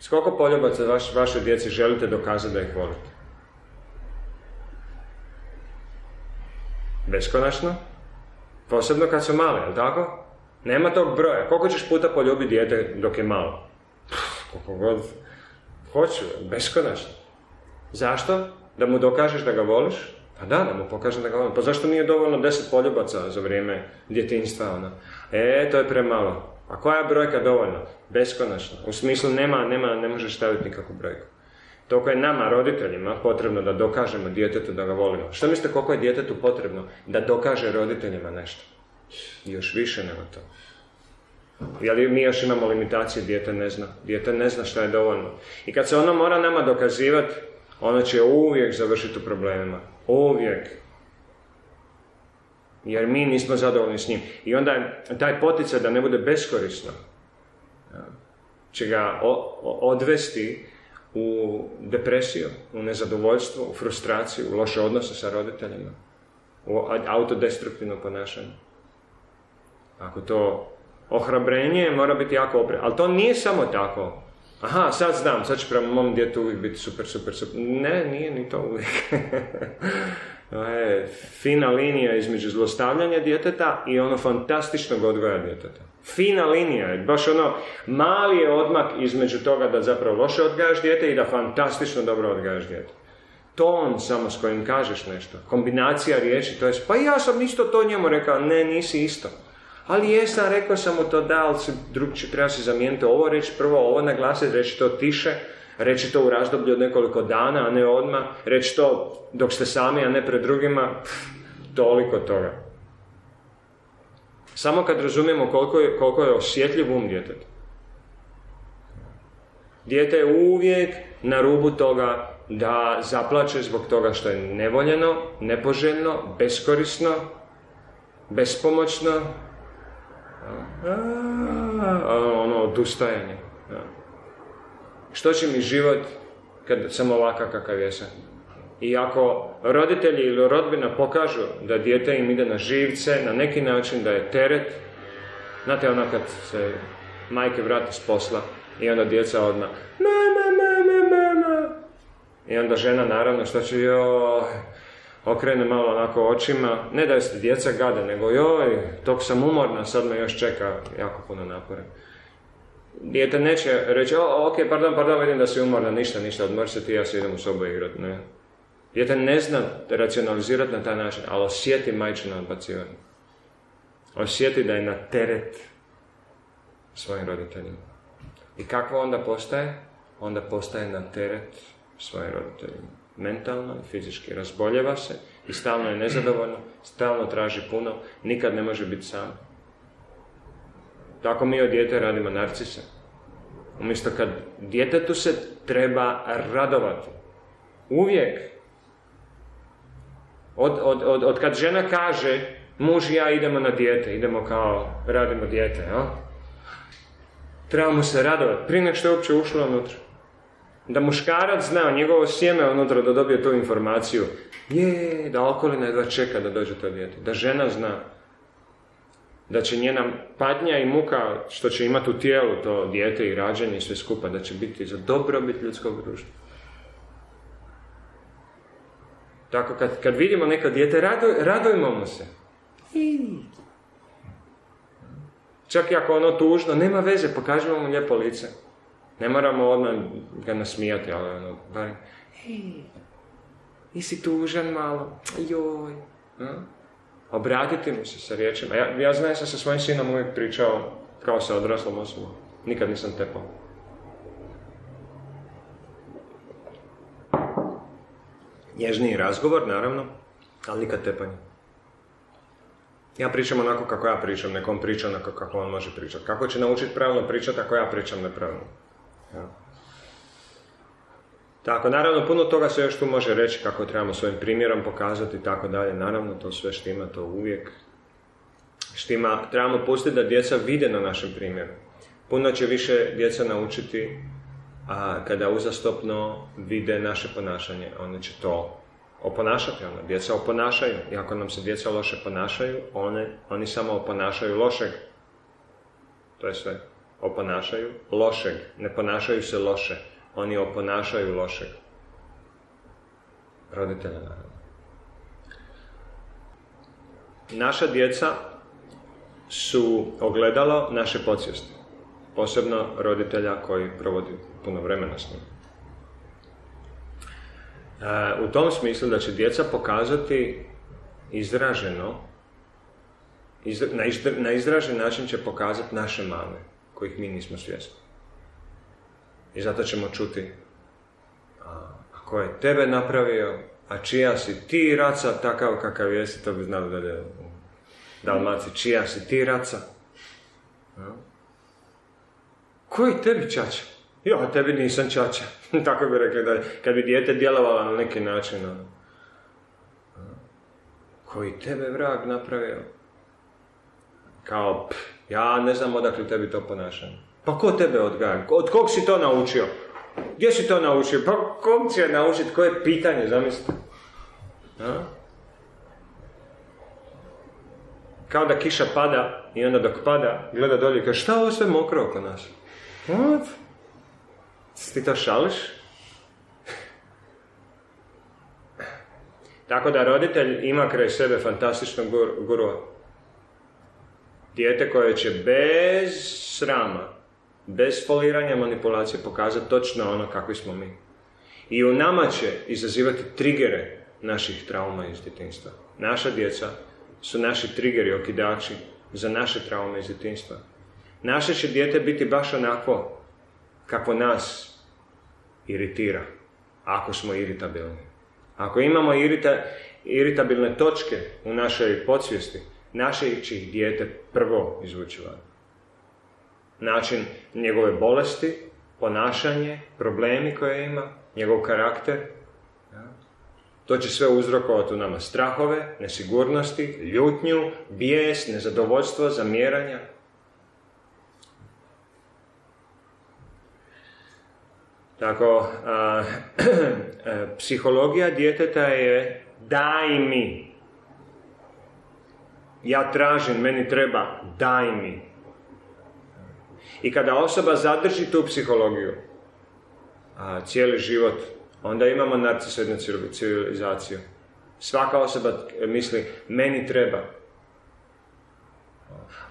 S koliko poljubaca vaš, vašoj djeci želite dokazati da ih volite? Beskonačno? Posebno kad su male, jel' tako? Nema tog broja. Koliko ćeš puta poljubiti dijete dok je malo? Koliko god hoću, beskonačno. Zašto? Da mu dokažeš da ga voliš? Pa da, da mu pokažem da ga volim. Pa zašto nije dovoljno deset poljubaca za vrijeme djetinjstva? Ona? E, to je premalo. A koja je brojka dovoljna? Beskonačno. U smislu nema, nema, ne možeš staviti nikakvu brojku. Toliko je nama, roditeljima, potrebno da dokažemo djetetu da ga volimo. Što mislite koliko je djetetu potrebno da dokaže roditeljima nešto? Još više nego to. Jel' mi još imamo limitacije, dijete ne zna. Dijete ne zna šta je dovoljno. I kad se ono mora nama dokazivati, ono će uvijek završiti u problemima. Uvijek. Jer mi nismo zadovoljni s njim. I onda je taj poticaj da ne bude beskorisno, će ga odvesti u depresiju, u nezadovoljstvo, u frustraciju, u loše odnose sa roditeljima, u autodestruktivno ponašanje. Ako to ohrabrenje mora biti jako oprezno. Ali to nije samo tako. Aha, sad znam, sad će prema mom djetu uvijek biti super, super, super. Ne, nije ni to uvijek. To je fina linija između zlostavljanja djeteta i ono fantastičnog odgoja djeteta. Fina linija je, baš ono mali je odmak između toga da zapravo loše odgajaš dijete i da fantastično dobro odgajaš dijete. Ton samo s kojim kažeš nešto, kombinacija riječi, to je pa ja sam isto to njemu rekao, ne nisi isto. Ali jesam, rekao sam mu to da, ali drugčije treba si zamijeniti ovo, reći prvo ovo naglasiti, reći to tiše, reći to u razdoblju od nekoliko dana, a ne odmah, reći to dok ste sami, a ne pred drugima, pff, toliko toga. Samo kad razumijemo koliko je, koliko je osjetljiv um djeteta. Dijete je uvijek na rubu toga da zaplače zbog toga što je nevoljeno, nepoželjno, beskorisno, bespomoćno, ono odustajanje. Što će mi život kad sam ovakav kakav jesam? I ako roditelji ili rodbina pokažu da dijete im ide na živce, na neki način da je teret, znate ono kad se majke vrate s posla i onda djeca odmah mama, mama, mama. I onda žena naravno što će joj, okrene malo onako očima, ne da se djeca gade, nego joj, toliko sam umorna, sad me još čeka jako puno napora. Dijete neće reći, o, ok, pardon, pardon, vidim da si umorna, ništa, ništa, odmori se ti, ja se idem u sobu igrat, ne. Dijete ne zna racionalizirati na taj način, ali osjeti majčino odbacivanje. osjeti da je na teret svojim roditeljima. I kako onda postaje? Onda postaje na teret svojim roditeljima. Mentalno i fizički. Razboljeva se i stalno je nezadovoljno, stalno traži puno, nikad ne može biti sam. Tako mi od dijete radimo narcise. Umjesto kad djetetu se treba radovati. Uvijek. Od, od, od, od kad žena kaže, muž i ja idemo na dijete, idemo kao, radimo dijete, jel? Trebamo se radovati, prije nego što je uopće ušlo unutra. Da muškarac zna, njegovo sjeme unutra, da dobije tu informaciju, je, da okolina jedva čeka da dođe to dijete. Da žena zna da će njena patnja i muka, što će imati u tijelu to dijete i rađenje i sve skupa, da će biti za dobrobit ljudskog društva. Tako kad, kad vidimo neko dijete, raduj, radujmo mu se. Čak i ako ono tužno, nema veze, pokažemo mu lijepo lice. Ne moramo odmah ga nasmijati, ali ono, barem, hej, nisi tužan malo, joj. A? Obratiti mu se sa riječima. Ja, ja znam, sam sa svojim sinom uvijek pričao kao sa odraslom osobom. Nikad nisam tepao. Nježniji razgovor, naravno, ali nikad tepanje. Ja pričam onako kako ja pričam, nekom priča onako kako on može pričati. Kako će naučiti pravilno pričati ako ja pričam nepravilno? Ja. Tako, naravno, puno toga se još tu može reći, kako trebamo svojim primjerom pokazati i tako dalje. Naravno, to sve štima, to uvijek štima. Trebamo pustiti da djeca vide na našem primjeru. Puno će više djeca naučiti a, kada uzastopno vide naše ponašanje. One će to oponašati. Ona. Djeca oponašaju. I ako nam se djeca loše ponašaju, one, oni samo oponašaju lošeg. To je sve. Oponašaju lošeg. Ne ponašaju se loše. Oni oponašaju lošeg. Roditelja, naravno. Naša djeca su ogledalo naše podsvijesti. Posebno roditelja koji provodi puno vremena s njim. E, u tom smislu da će djeca pokazati izraženo, izra, na, izdra, na izražen način će pokazati naše mane, kojih mi nismo svjesni. I zato ćemo čuti, ako je tebe napravio, a čija si ti raca, takav kakav jesi, to bi znali dalje u Dalmaciji, čija si ti raca. A? Koji tebi čača? Jo, tebi nisam čača. Tako bi rekli dalje. Kad bi dijete djelovalo na neki način. A? Koji tebe vrag napravio? Kao, pff, ja ne znam odakle tebi to ponašanje. Pa ko tebe odgaja? Od kog si to naučio? Gdje si to naučio? Pa kog će naučiti? Koje pitanje, zamislite? A? Kao da kiša pada i onda dok pada, gleda dolje i kaže, šta ovo sve mokro oko nas? What? Ti to šališ? Tako da roditelj ima kraj sebe fantastičnog gurua. Dijete koje će bez srama, bez foliranja manipulacije pokazati točno ono kakvi smo mi. I u nama će izazivati trigere naših trauma iz djetinjstva. Naša djeca su naši trigeri, okidači za naše traume iz djetinjstva. Naše će dijete biti baš onako kako nas iritira, ako smo iritabilni. Ako imamo irita, iritabilne točke u našoj podsvijesti, naše će ih dijete prvo izvući van. Način njegove bolesti, ponašanje, problemi koje ima, njegov karakter. To će sve uzrokovati u nama strahove, nesigurnosti, ljutnju, bijes, nezadovoljstvo, zamjeranja. Tako, a, psihologija djeteta je daj mi. Ja tražim, meni treba, daj mi. I kada osoba zadrži tu psihologiju, a, cijeli život, onda imamo narcisoidnu civilizaciju. Svaka osoba misli, meni treba.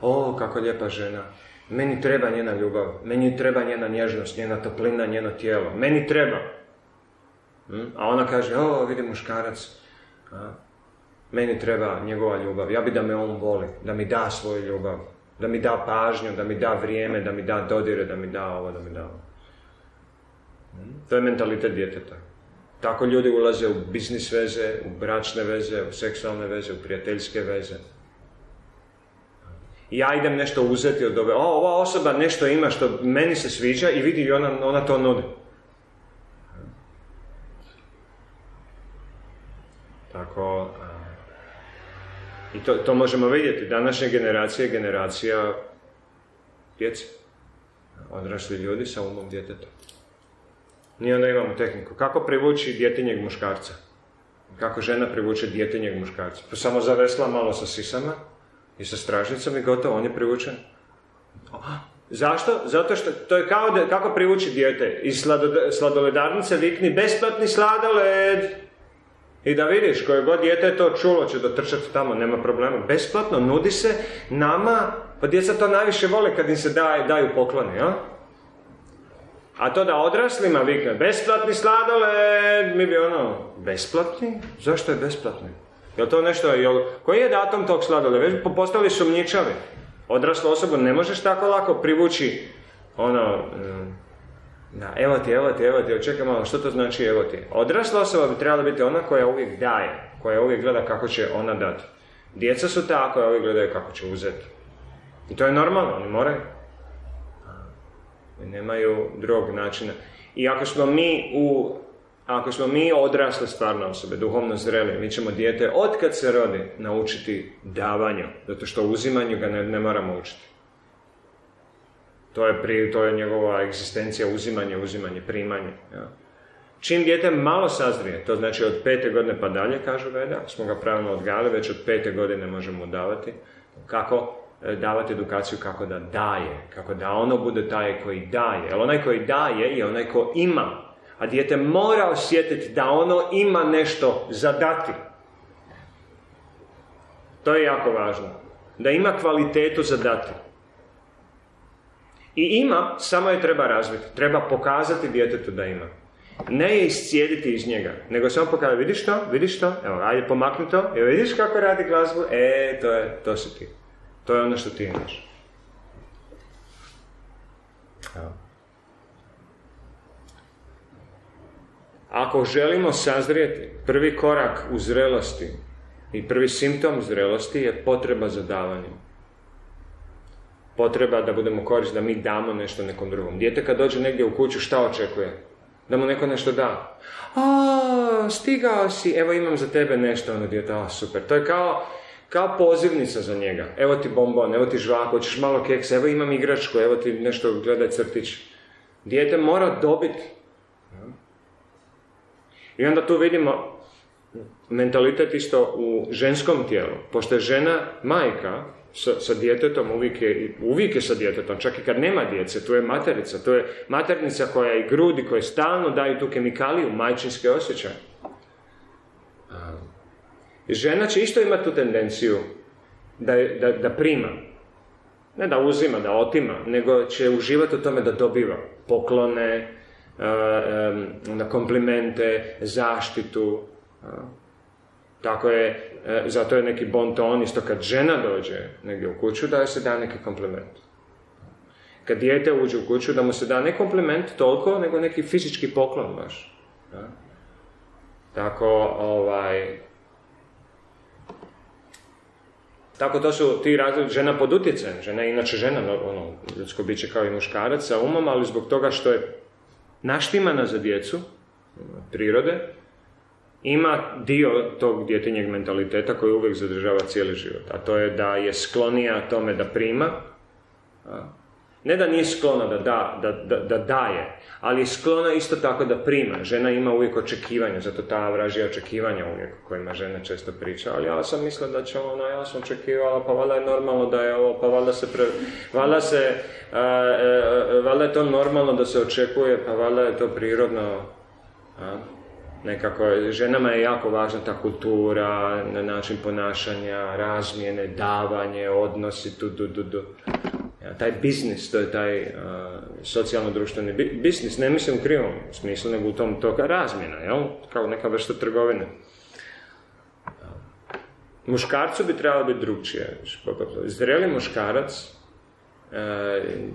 O, kako lijepa žena. Meni treba njena ljubav. Meni treba njena nježnost, njena toplina, njeno tijelo. Meni treba. A ona kaže, o, vidi muškarac. A, meni treba njegova ljubav, ja bi da me on voli, da mi da svoju ljubav, da mi da pažnju, da mi da vrijeme, da mi da dodire, da mi da ovo, da mi da ovo. To je mentalitet djeteta. Tako ljudi ulaze u biznis veze, u bračne veze, u seksualne veze, u prijateljske veze. I ja idem nešto uzeti od ove, o, ova osoba nešto ima što meni se sviđa i vidi ona, ona to nudi. Tako, i to, to možemo vidjeti, današnja generacija je generacija djece, odrasli ljudi sa umom djeteta. Nije onda imamo tehniku. Kako privući djetinjeg muškarca? Kako žena privuče djetinjeg muškarca? Pa samo zavesla malo sa sisama i sa stražnicom i gotovo, on je privučen. Zašto? Zato što to je kao da, kako privući dijete. Iz slado, sladoledarnice vikni besplatni sladoled. I da vidiš, koje god dijete je to čulo će dotrčati tamo, nema problema. Besplatno, nudi se nama, pa djeca to najviše vole kad im se daj, daju poklone, jel? A to da odraslima vikne, besplatni sladoled, mi bi ono, besplatni? Zašto je besplatni? Jel to nešto, jel, koji je datum tog sladoleda? Već postali sumnjičavi. Odraslu osobu ne možeš tako lako privući, ono, na, evo ti, evo ti, evo ti, očekaj malo, što to znači evo ti? Odrasla osoba bi trebala biti ona koja uvijek daje, koja uvijek gleda kako će ona dati. Djeca su ta koja uvijek gledaju kako će uzeti. I to je normalno, oni moraju. Nemaju drugog načina. I ako smo mi u, ako smo mi odrasle stvarne osobe, duhovno zrele, mi ćemo dijete od kad se rodi naučiti davanju, zato što uzimanju ga ne, ne moramo učiti. To je, pri, to je njegova egzistencija, uzimanje, uzimanje, primanje. Ja. Čim dijete malo sazrije, to znači od pete godine pa dalje, kažu Veda, smo ga pravilno odgajali, već od pete godine možemo davati. Kako? Davati edukaciju kako da daje, kako da ono bude taj koji daje. Jer onaj koji daje je onaj ko ima. A dijete mora osjetiti da ono ima nešto za dati. To je jako važno. Da ima kvalitetu za dati. I ima, samo je treba razviti. Treba pokazati djetetu da ima. Ne je iscijediti iz njega, nego samo pokazati, vidiš to, vidiš to, evo, ajde pomakni to, evo vidiš kako radi glazbu, e, to je, to si ti. To je ono što ti imaš. Ako želimo sazrijeti, prvi korak u zrelosti i prvi simptom zrelosti je potreba za davanjem. Potreba da budemo korisni, da mi damo nešto nekom drugom. Dijete kad dođe negdje u kuću, šta očekuje? Da mu neko nešto da. A, stigao si, evo imam za tebe nešto, ono dijete, a super. To je kao Kao pozivnica za njega. Evo ti bombon, evo ti žvako, hoćeš malo keksa, evo imam igračku, evo ti nešto, gledaj crtić. Dijete mora dobiti. I onda tu vidimo mentalitet isto u ženskom tijelu. Pošto je žena majka sa, sa djetetom, uvijek je, uvijek je sa djetetom, čak i kad nema djece, tu je materica. Tu je maternica koja i grudi, koje stalno daju tu kemikaliju, majčinske osjećaje. Žena će isto imati tu tendenciju da, da, da prima, ne da uzima, da otima, nego će uživati u tome da dobiva poklone, komplimente, zaštitu. Tako je, zato je neki bonton isto kad žena dođe negdje u kuću da joj se da neki kompliment. Kad dijete uđe u kuću da mu se da ne kompliment toliko, nego neki fizički poklon baš. Tako, ovaj... Tako to su ti različiti, žena pod utjecajem, žena je inače žena, ono, ljudsko biće kao i muškarac sa umom, ali zbog toga što je naštimana za djecu, prirode, ima dio tog djetinjeg mentaliteta koji uvijek zadržava cijeli život, a to je da je sklonija tome da prima, ne da nije sklona da, da, da, da, da daje, ali je sklona isto tako da prima. Žena ima uvijek očekivanja, zato ta vražija očekivanja uvijek o kojima žena često priča. Ali ja sam mislila da će ona, ja sam očekivala, pa valjda je normalno da je ovo, pa valjda se, pre... valjda se a, a, valjda je to normalno da se očekuje, pa valjda je to prirodno. A? Nekako, ženama je jako važna ta kultura, način ponašanja, razmjene, davanje, odnosi, tu, tu, tu, tu. Ja, taj biznis, to je taj uh, socijalno-društveni bi- biznis, ne mislim u krivom smislu, nego u tom toga razmjena, jel? Kao neka vrsta trgovine. muškarcu bi trebalo biti drugčije. Zreli muškarac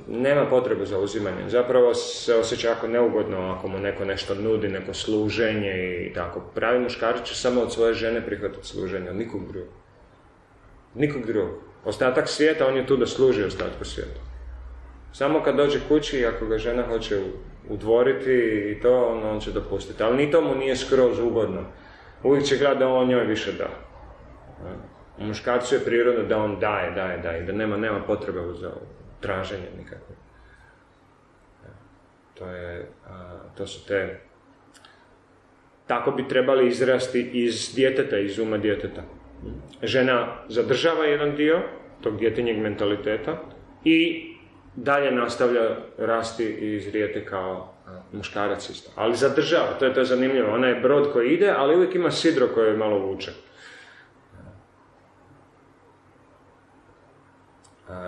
nema potrebe za uzimanje. Zapravo se osjeća jako neugodno ako mu neko nešto nudi, neko služenje i tako. Pravi muškarac će samo od svoje žene prihvatiti služenje, ali nikog drugog. Nikog drugog. Ostatak svijeta, on je tu da služi ostatku svijeta. Samo kad dođe kući i ako ga žena hoće udvoriti i to, on će dopustiti. Ali ni to mu nije skroz ugodno. Uvijek će gledati da on njoj više da. U muškarcu je prirodno da on daje, daje, daje, da nema, nema potrebe za traženje nikakve. To je, to su te... Tako bi trebali izrasti iz djeteta, iz uma djeteta. Žena zadržava jedan dio tog djetinjeg mentaliteta i dalje nastavlja rasti i izrijeti kao muškarac isto. Ali zadržava, to je to zanimljivo. Ona je brod koji ide, ali uvijek ima sidro koje je malo vuče.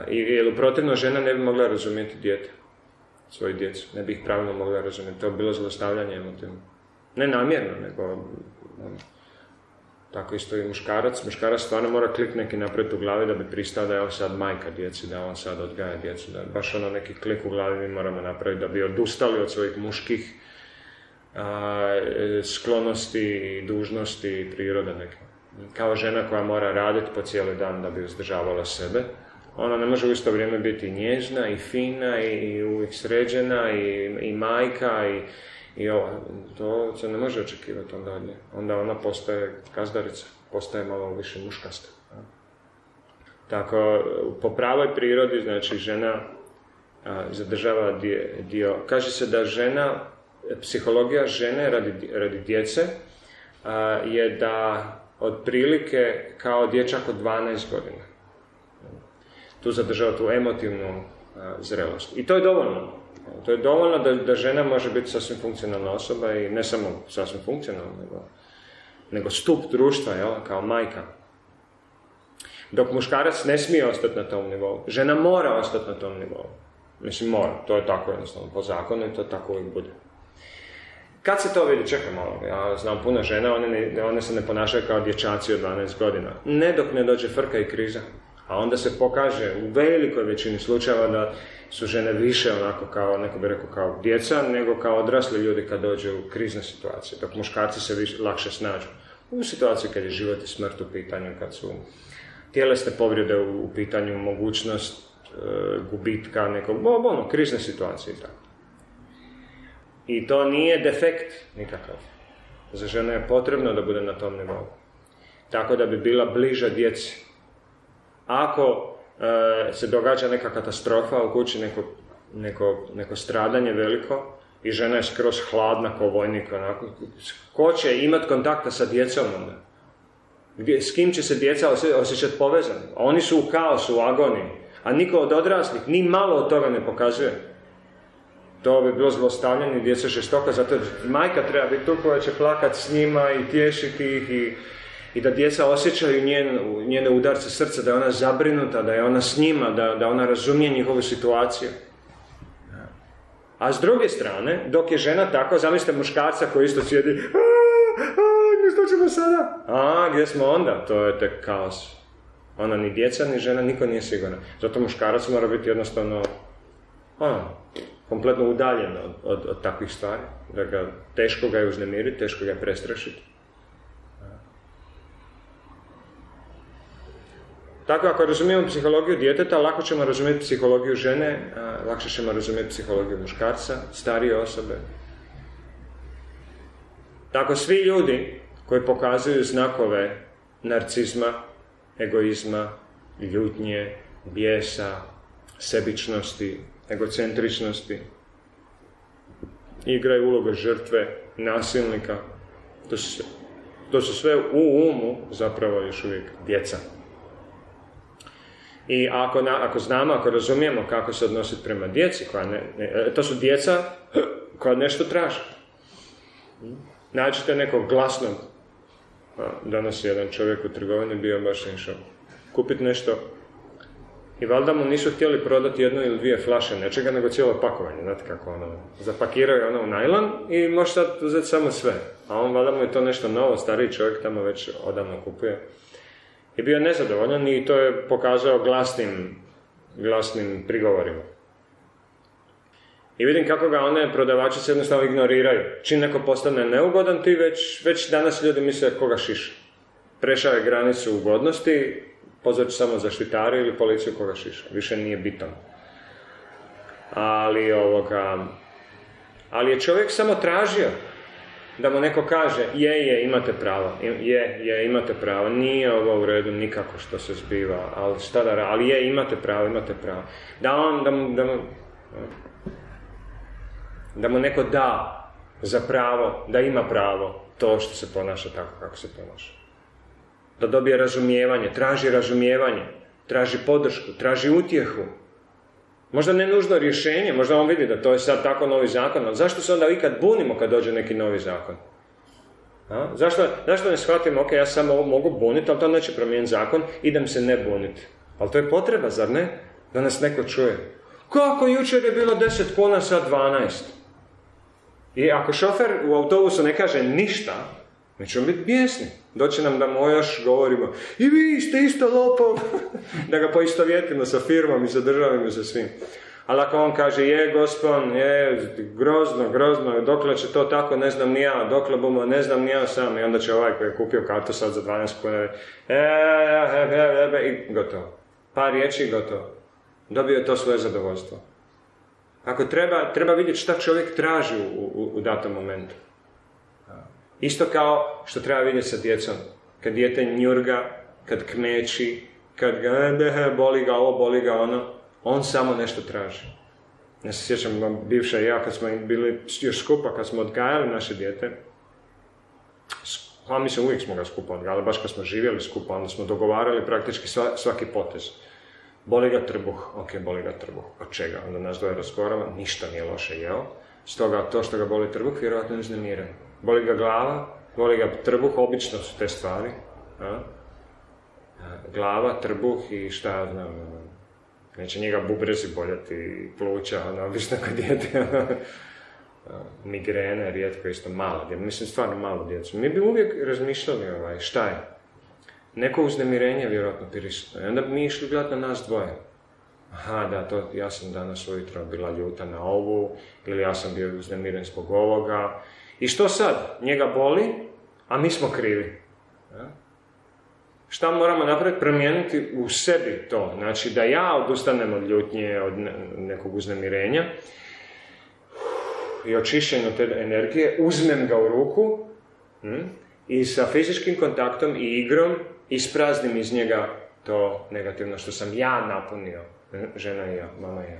Jer uprotivno žena ne bi mogla razumjeti dijete, svoju djecu. Ne bi ih pravilno mogla razumjeti. To bi bilo zlostavljanje emotivno. Ne namjerno, nego... Tako isto i muškarac. Muškarac stvarno mora klik neki naprijed u glavi da bi pristao da je on sad majka djeci, da on sad odgaja djecu. Baš ono neki klik u glavi mi moramo napraviti da bi odustali od svojih muških sklonosti, dužnosti i prirode neke. Kao žena koja mora raditi po cijeli dan da bi uzdržavala sebe. Ona ne može u isto vrijeme biti i nježna, i fina, i uvijek sređena, i majka, i... I ovo, to se ne može očekivati onda od nje. Onda ona postaje gazdarica, postaje malo više muškasta. Tako, po pravoj prirodi, znači, žena zadržava dio... Kaže se da žena, psihologija žene radi djece, je da otprilike kao dječak od dvanaest godina. Tu zadržava tu emotivnu zrelost. I to je dovoljno. To je dovoljno da žena može biti sasvim funkcionalna osoba i ne samo sasvim funkcionalna, nego stup društva, kao majka. Dok muškarac ne smije ostati na tom nivou, žena mora ostati na tom nivou. Mislim, mora, to je tako jednostavno po zakonu i to tako uvijek bude. Kad se to vidi, čekaj malo, ja znam puno žena, one se ne ponašaju kao dječaci od dvanaest godina. Ne dok ne dođe frka i kriza. A onda se pokaže u velikoj većini slučajeva da su žene više onako kao, neko bi rekao, kao djeca, nego kao odrasli ljudi kad dođe u krizne situacije, dok muškarci se lakše snađu. U situaciji kad je život i smrt u pitanju, kad su tjelesne povrijede u pitanju, mogućnost gubitka nekog, ono, krizne situacije i tako. I to nije defekt nikakav. Za žene je potrebno da bude na tom nivou. Tako da bi bila bliža djeci. Ako se događa neka katastrofa u kući, neko stradanje veliko i žena je skroz hladna kao vojnik, onako, ko će imati kontakta sa djecom onda? S kim će se djeca osjećati povezani? A oni su u kaosu, u agoniji, a niko od odraslih ni malo od toga ne pokazuje. To bi bilo zlostavljanje djece žestoka, zato majka treba biti tu koja će plakati s njima i tješiti ih. I da djeca osjećaju njene udarce srca, da je ona zabrinuta, da je ona s njima, da ona razumije njihovu situaciju. A s druge strane, dok je žena tako, zamislite muškarca koji isto sjedi, aaa, što ćemo sada? Aaa, gdje smo onda? To je tek kaos. Ona ni djeca, ni žena, niko nije siguran. Zato muškarac mora biti jednostavno, ono, kompletno udaljen od takvih stvari. Teško ga je uznemiriti, teško ga je prestrašiti. Tako, ako razumijemo psihologiju djeteta, lako ćemo razumjeti psihologiju žene, lakše ćemo razumjeti psihologiju muškarca, starije osobe. Tako, svi ljudi koji pokazuju znakove narcizma, egoizma, ljutnje, bijesa, sebičnosti, egocentričnosti, igraju ulogu žrtve, nasilnika, to su sve u umu zapravo još uvijek djeca. I ako znamo, ako razumijemo kako se odnositi prema djeci, to su djeca koja nešto traže. Nađite nekog glasnog, danas je jedan čovjek u trgovini bio baš išao kupiti nešto i valjda mu nisu htjeli prodati jednu ili dvije flaše nečega, nego cijelo pakovanje, znate kako ono, zapakiraju ono u najlon i može sad uzeti samo sve. A on valjda mu je to nešto novo, stariji čovjek tamo već odavno kupuje. je bio nezadovoljan i to je pokazao glasnim, glasnim prigovorima. I vidim kako ga one prodavačice jednostavno ignoriraju. Čim neko postane neugodan, ti već, već danas ljudi misle koga šiša. Prešao je granicu ugodnosti, pozvat ću samo zaštitari ili policiju koga šiša. Više nije bitan. Ali, ovoga, ali je čovjek samo tražio da mu neko kaže je, je, imate pravo, je, je, imate pravo, nije ovo u redu nikako što se zbiva, ali šta da radi, ali je, imate pravo, imate pravo. Da on, da mu, da mu, da mu neko da za pravo, da ima pravo to što se ponaša tako kako se ponaša. Da dobije razumijevanje, traži razumijevanje, traži podršku, traži utjehu. Možda ne nužno rješenje, možda on vidi da to je sad tako novi zakon, ali zašto se onda ikad bunimo kad dođe neki novi zakon? A? Zašto, zašto ne shvatimo, ok, ja samo mogu buniti, ali to neće promijeniti zakon, idem se ne buniti. Ali to je potreba, zar ne? Da nas neko čuje. Kako jučer je bilo deset kuna, sad dvanaest? I ako šofer u autobusu ne kaže ništa, mi ćemo biti bijesni. Doći nam da mu još govorimo i vi ste isto lopov. Da ga poistovjetimo sa firmom i sa državom i sa svim. Ali ako on kaže je gospon, je grozno, grozno, dokle će to tako, ne znam ni ja, dokle bomo, ne znam ni ja sam. I onda će ovaj koji je kupio kartu sad za dvanaest kuna, e, e, e, e, i gotovo. Par riječi i gotovo. Dobio je to svoje zadovoljstvo. Ako treba, treba vidjeti šta čovjek traži u, u, u datom momentu. Isto kao što treba vidjeti sa djecom. Kad dijete njurga, kad kmeči, kad ga ne, boli ga ovo, boli ga ono, on samo nešto traži. Ja se sjećam, bivša i ja, kad smo bili još skupa, kad smo odgajali naše dijete, a mislim uvijek smo ga skupa odgajali, baš kad smo živjeli skupa, onda smo dogovarali praktički sva, svaki potez. Boli ga trbuh, ok, boli ga trbuh, od čega? Onda nas dvoje razgovaramo, ništa nije loše jeo, stoga to što ga boli trbuh vjerojatno uznemireno. Boli ga glava, boli ga trbuh, obično su te stvari. A? Glava, trbuh i šta znam, neće njega bubrezi boljati, pluća, ono, obično kod djete, migrene, rijetko isto, malo djece, mislim stvarno malo djecu. Mi bi uvijek razmišljali ovaj, šta je, neko uznemirenje vjerojatno prisutno, i onda bi mi išli gledati na nas dvoje. Aha, da, to, ja sam danas ujutro bila ljuta na ovu, ili ja sam bio uznemiren zbog ovoga. I što sad? Njega boli, a mi smo krivi. Ja? Šta moramo napraviti? Promijeniti u sebi to. Znači da ja odustanem od ljutnje, od nekog uznemirenja i očišćenju te energije, uzmem ga u ruku hm? i sa fizičkim kontaktom i igrom ispraznim iz njega to negativno što sam ja napunio. Žena i ja, mama i ja.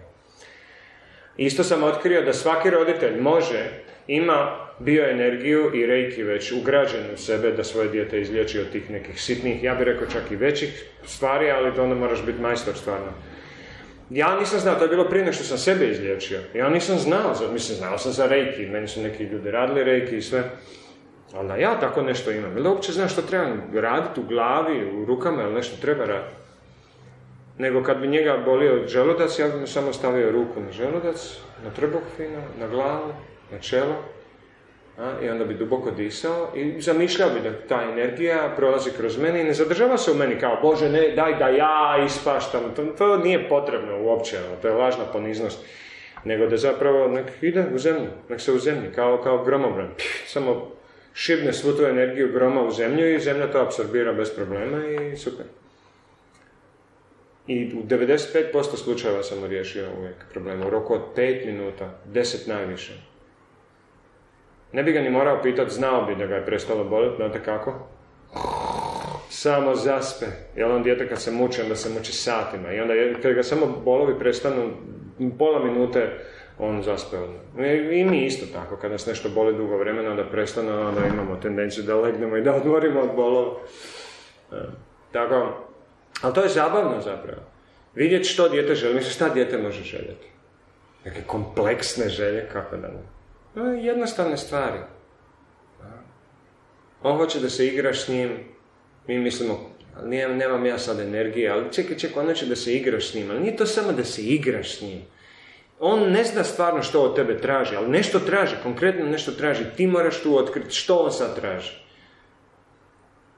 Isto sam otkrio da svaki roditelj može, ima bioenergiju i reiki već ugrađenu u sebe da svoje dijete izliječi od tih nekih sitnih, ja bih rekao čak i većih stvari, ali to onda moraš biti majstor stvarno. Ja nisam znao, to je bilo prije nego što sam sebe izliječio. Ja nisam znao, mislim znao sam za reiki, meni su neki ljudi radili reiki i sve. Ali ja tako nešto imam, ili uopće znam što trebam raditi u glavi, u rukama ili nešto treba raditi. Nego kad bi njega bolio želudac, ja bi mu samo stavio ruku na želudac, na trbuh fino, na glavu, na čelo, a, i onda bi duboko disao i zamišljao bi da ta energija prolazi kroz mene i ne zadržava se u meni kao Bože, ne, daj da ja ispaštam, to, to nije potrebno uopće, to je lažna poniznost, nego da zapravo nek ide u zemlju, nek se u zemlji, kao, kao gromobran, samo šibne svu tu energiju groma u zemlju i zemlja to apsorbira bez problema i super. I u devedeset pet posto slučajeva sam riješio uvijek problema, u roku od pet minuta, deset najviše. Ne bi ga ni morao pitati, znao bi da ga je prestalo boliti, znate kako? Samo zaspe, jer on dijete kad se muči, onda se muči satima. I onda kad ga samo bolovi prestanu, pola minute on zaspe. I mi isto tako, kad nas nešto boli dugo vremena, onda prestanu, onda imamo tendenciju da legnemo i da odmorimo od bolova. Tako. Ali to je zabavno zapravo. Vidjeti što dijete želi, mislim šta dijete može željeti. Neke kompleksne želje, kako da ne. No, jednostavne stvari. On hoće da se igraš s njim, mi mislimo, nijem, nemam ja sad energije, ali čekaj, čekaj, on hoće da se igraš s njim, ali nije to samo da se igraš s njim. On ne zna stvarno što od tebe traži, ali nešto traži, konkretno nešto traži, ti moraš tu otkriti što on sad traži.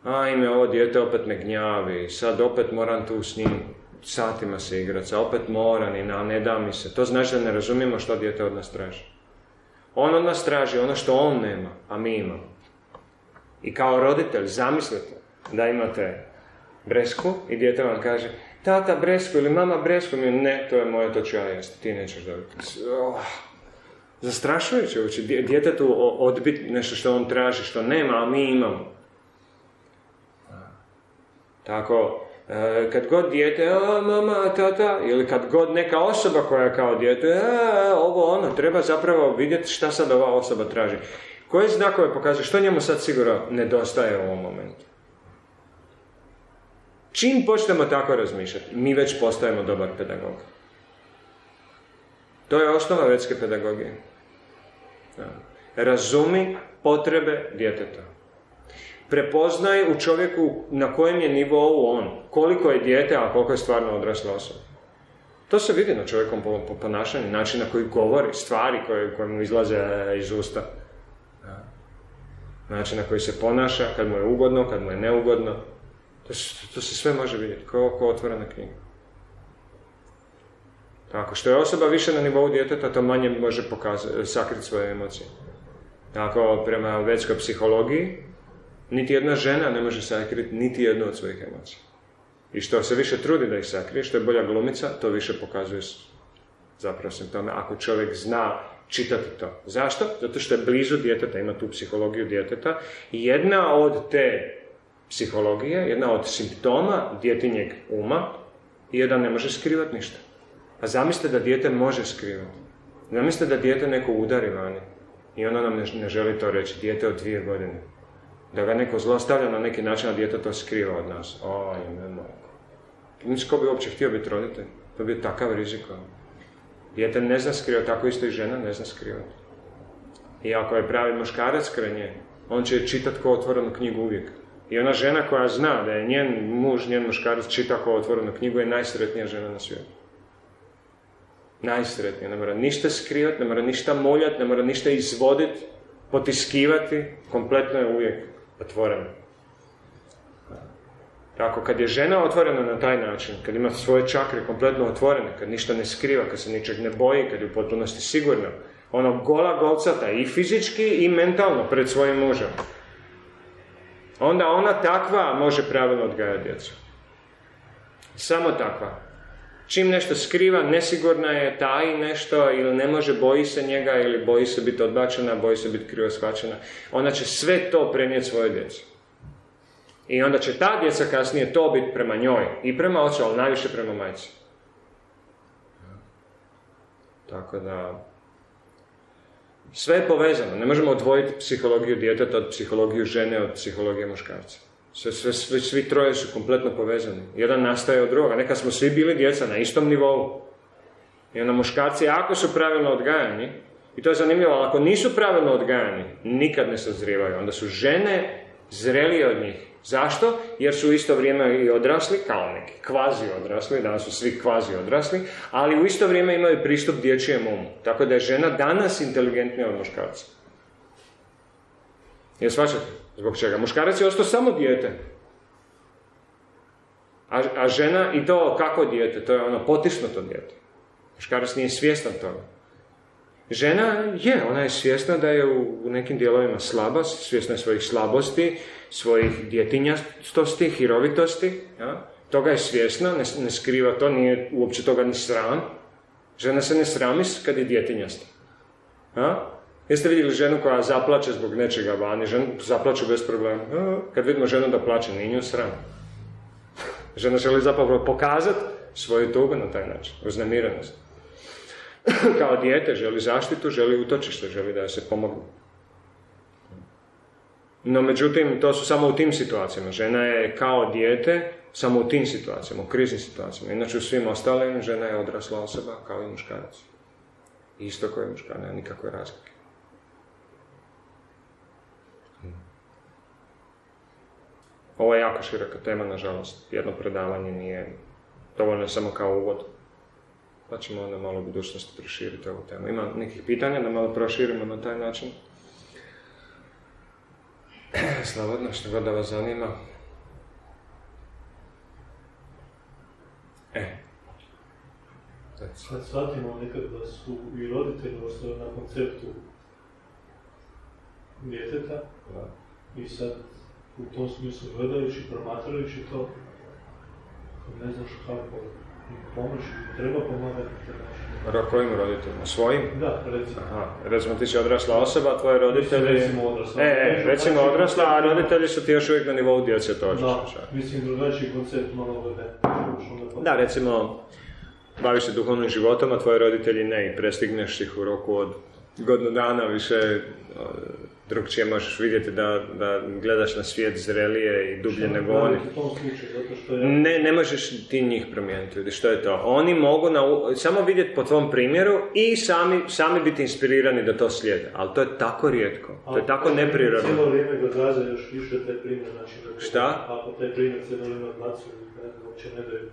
ajme, ovo dijete opet me gnjavi, sad opet moram tu s njim satima se igrati, sad opet moram i ne da mi se. To znači da ne razumijemo što dijete od nas traži. On od nas traži ono što on nema, a mi imamo. I kao roditelj, zamislite da imate bresku i dijete vam kaže, tata bresku ili mama bresku, mi ne, to je moje, to ću ja jesti, ti nećeš dobiti. Oh, zastrašujuće, uči, djetetu odbiti nešto što on traži, što nema, a mi imamo. Tako, kad god dijete, a mama, tata, ili kad god neka osoba koja kao dijete, a ovo ono, treba zapravo vidjeti šta sad ova osoba traži. Koje znakove pokazuje, što njemu sad sigurno nedostaje u ovom momentu? Čim počnemo tako razmišljati, mi već postajemo dobar pedagog. To je osnova vedske pedagogije. Razumi potrebe djeteta. Prepoznaj u čovjeku na kojem je nivou on, koliko je dijete, a koliko je stvarno odrasla osoba. To se vidi na čovjekom ponašanju, način na koji govori, stvari koje mu izlaze iz usta. Način na koji se ponaša, kad mu je ugodno, kad mu je neugodno. To se sve može vidjeti, kao otvorena knjiga. Tako, što je osoba više na nivou djeteta, to manje može sakriti svoje emocije. Tako, prema vedskoj psihologiji, niti jedna žena ne može sakriti niti jednu od svojih emocija. I što se više trudi da ih sakrije, što je bolja glumica, to više pokazuje zapravo simptome, ako čovjek zna čitati to. Zašto? Zato što je blizu djeteta, ima tu psihologiju djeteta. Jedna od te psihologije, jedna od simptoma djetinjeg uma je da ne može skrivati ništa. A zamislite da dijete može skrivati. Zamislite da dijete neko udari vani i ono nam ne želi to reći. Dijete od dvije godine. Da ga neko zlostavlja na neki način, a dijete to skriva od nas. O, ne mogu. Nisi ko bi uopće htio biti roditelj. To bi takav rizik. Dijete ne zna skrivati, tako isto i žena ne zna skrivati. I ako je pravi muškarac kraj nje, on će čitati ko otvorenu knjigu uvijek. I ona žena koja zna da je njen muž, njen muškarac čita ko otvorenu knjigu je najsretnija žena na svijetu. Najsretnija, ne mora ništa skrivati, ne mora ništa moljati, ne mora ništa izvoditi, potiskivati, kompletno je uvijek otvorena. Tako, kad je žena otvorena na taj način, kad ima svoje čakre kompletno otvorene, kad ništa ne skriva, kad se ničeg ne boji, kad je u potpunosti sigurna, ono gola golcata i fizički i mentalno pred svojim mužem, onda ona takva može pravilno odgajati djecu. Samo takva. Čim nešto skriva, nesigurna je, taji nešto ili ne može, boji se njega ili boji se biti odbačena, boji se biti krivo shvaćena, ona će sve to prenijeti svoje djeci. I onda će ta djeca kasnije to biti prema njoj i prema ocu, ali najviše prema majci. Tako da, sve je povezano. Ne možemo odvojiti psihologiju djeteta od psihologiju žene, od psihologije muškarca. Svi troje su kompletno povezani. Jedan nastaje od druga. Nekad smo svi bili djeca na istom nivou. I onda muškarci, ako su pravilno odgajani, i to je zanimljivo, ali ako nisu pravilno odgajani, nikad ne sazrijevaju. Onda su žene zrelije od njih. Zašto? Jer su u isto vrijeme i odrasli, kao neki kvazi odrasli, danas su svi kvazi odrasli, ali u isto vrijeme imaju pristup dječijem umu. Tako da je žena danas inteligentnija od muškarca. Jer shvaćate zbog čega? Muškarac je ostao samo dijete. A žena, i to kako dijete, to je ono potisnuto dijete. Muškarac nije svjestan toga. Žena je, ona je svjesna da je u nekim dijelovima slaba, svjesna je svojih slabosti, svojih djetinjastosti, hirovitosti, toga je svjesna, ne skriva to, nije uopće toga ni sram. Žena se ne srami kad je djetinjasta. Jeste vidjeli ženu koja zaplače zbog nečega vani, ženu zaplaču bez problema. Kad vidimo ženu da plače, nije nju sram. Žena želi zapravo pokazati svoju tugu na taj način, uznemirenost. Kao dijete želi zaštitu, želi utočište, želi da se pomogne. No međutim, to su samo u tim situacijama. Žena je kao dijete samo u tim situacijama, u kriznim situacijama. Inače u svim ostalim žena je odrasla osoba kao i muškarac. Isto kao i muškarac, nikakve razlike. Ovo je jako široka tema, nažalost. Jedno predavanje nije dovoljno samo kao uvod. Pa ćemo onda malo u budućnosti proširiti ovu temu. Ima nekih pitanja da malo proširimo na taj način. slobodno, što god da vas zanima. E. Sad shvatimo nekad da su i roditelji ostali na konceptu djeteta i sad u tom smislu gledajući, promatrajući to, ne znaš kako pomoći, treba pomagati. Kojim roditeljima? Svojim? Da, recimo. Aha, recimo ti si odrasla osoba, tvoje roditelji... Recimo odrasla. E, recimo odrasla, a roditelji su ti još uvijek na nivou djece točno. Da, mislim drugačiji koncept malo glede. Da, recimo, baviš se duhovnim životom, a tvoji roditelji ne, i prestigneš ih u roku od godinu dana, više drugčije možeš vidjeti da gledaš na svijet zrelije i dublje nego oni. Ne, ne možeš ti njih promijeniti, što je to? Oni mogu samo vidjeti po tvom primjeru i sami biti inspirirani da to slijede, ali to je tako rijetko, to je tako neprirodno. Cijelo vrijeme ga gaze još više taj primjer, znači... Šta? Ako taj primjer cijelo vrijeme odbacuju, uopće ne daju...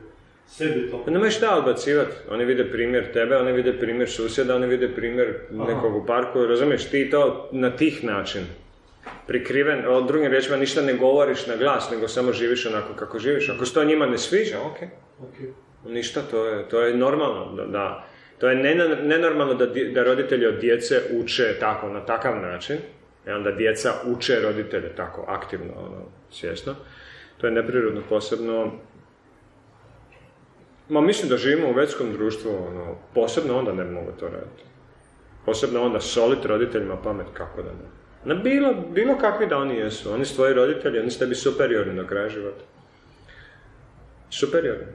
Nemoj šta odbacivati, oni vide primjer tebe, oni vide primjer susjeda, oni vide primjer nekog u parku, razumiješ, ti to na tih način, prikriven, od drugim riječima ništa ne govoriš na glas, nego samo živiš onako kako živiš, ako se to njima ne sviđa, okej, ništa, to je normalno, to je nenormalno da roditelji od djece uče tako, na takav način, i onda djeca uče roditelje tako, aktivno, svjesno, to je neprirodno posebno. Ma mislim da živimo u vedskom društvu, ono, posebno onda ne mogu to raditi. Posebno onda solit roditeljima pamet, kako da ne. Na bilo, bilo kakvi da oni jesu, oni su tvoji roditelji, oni su tebi superiorni na kraju života. Superiorni.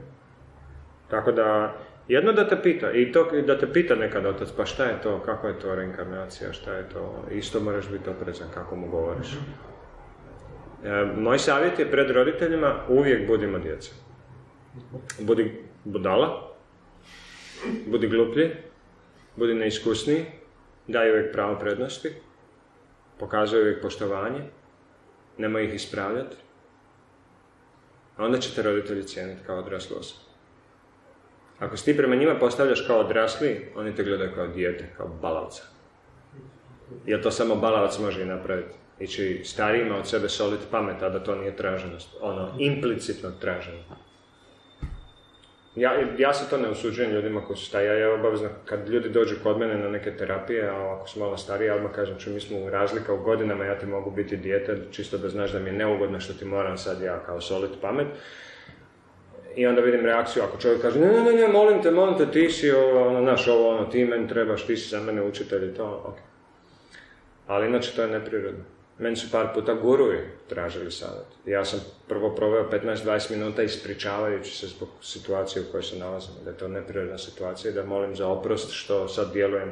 Tako da, jedno da te pita, i to da te pita nekad otac, pa šta je to, kako je to reinkarnacija, šta je to, isto moraš biti oprezan kako mu govoriš. E, moj savjet je pred roditeljima, uvijek budimo djeca. Budi budala, budi gluplji, budi neiskusniji, daj uvijek pravo prednosti, pokazuj uvijek poštovanje, nemoj ih ispravljati, a onda će te roditelji cijeniti kao odraslu osobu. Ako si ti prema njima postavljaš kao odrasli, oni te gledaju kao dijete, kao balavca. Jer to samo balavac može i napraviti. Ići starijima od sebe soliti pamet, a da to nije traženost, ono implicitno traženo. Ja se to ne usuđujem ljudima koji su taj, ja je obavezno, kad ljudi dođu kod mene na neke terapije, a ako su malo stariji, ja odmah kažem, mi smo razlika u godinama, ja ti mogu biti dijete, čisto da znaš da mi je neugodno što ti moram sad ja kao solit pamet. I onda vidim reakciju, ako čovjek kaže, ne, ne, ne, molim te, molim te, ti si ovo, naš ovo, ono, ti meni trebaš, ti si za mene učitelj i to, ok. Ali inače to je neprirodno. Meni su par puta guruji tražili savjet. Ja sam prvo proveo petnaest do dvadeset minuta ispričavajući se zbog situacije u kojoj se nalazim, da je to neprirodna situacija i da molim za oprost što sad djelujem.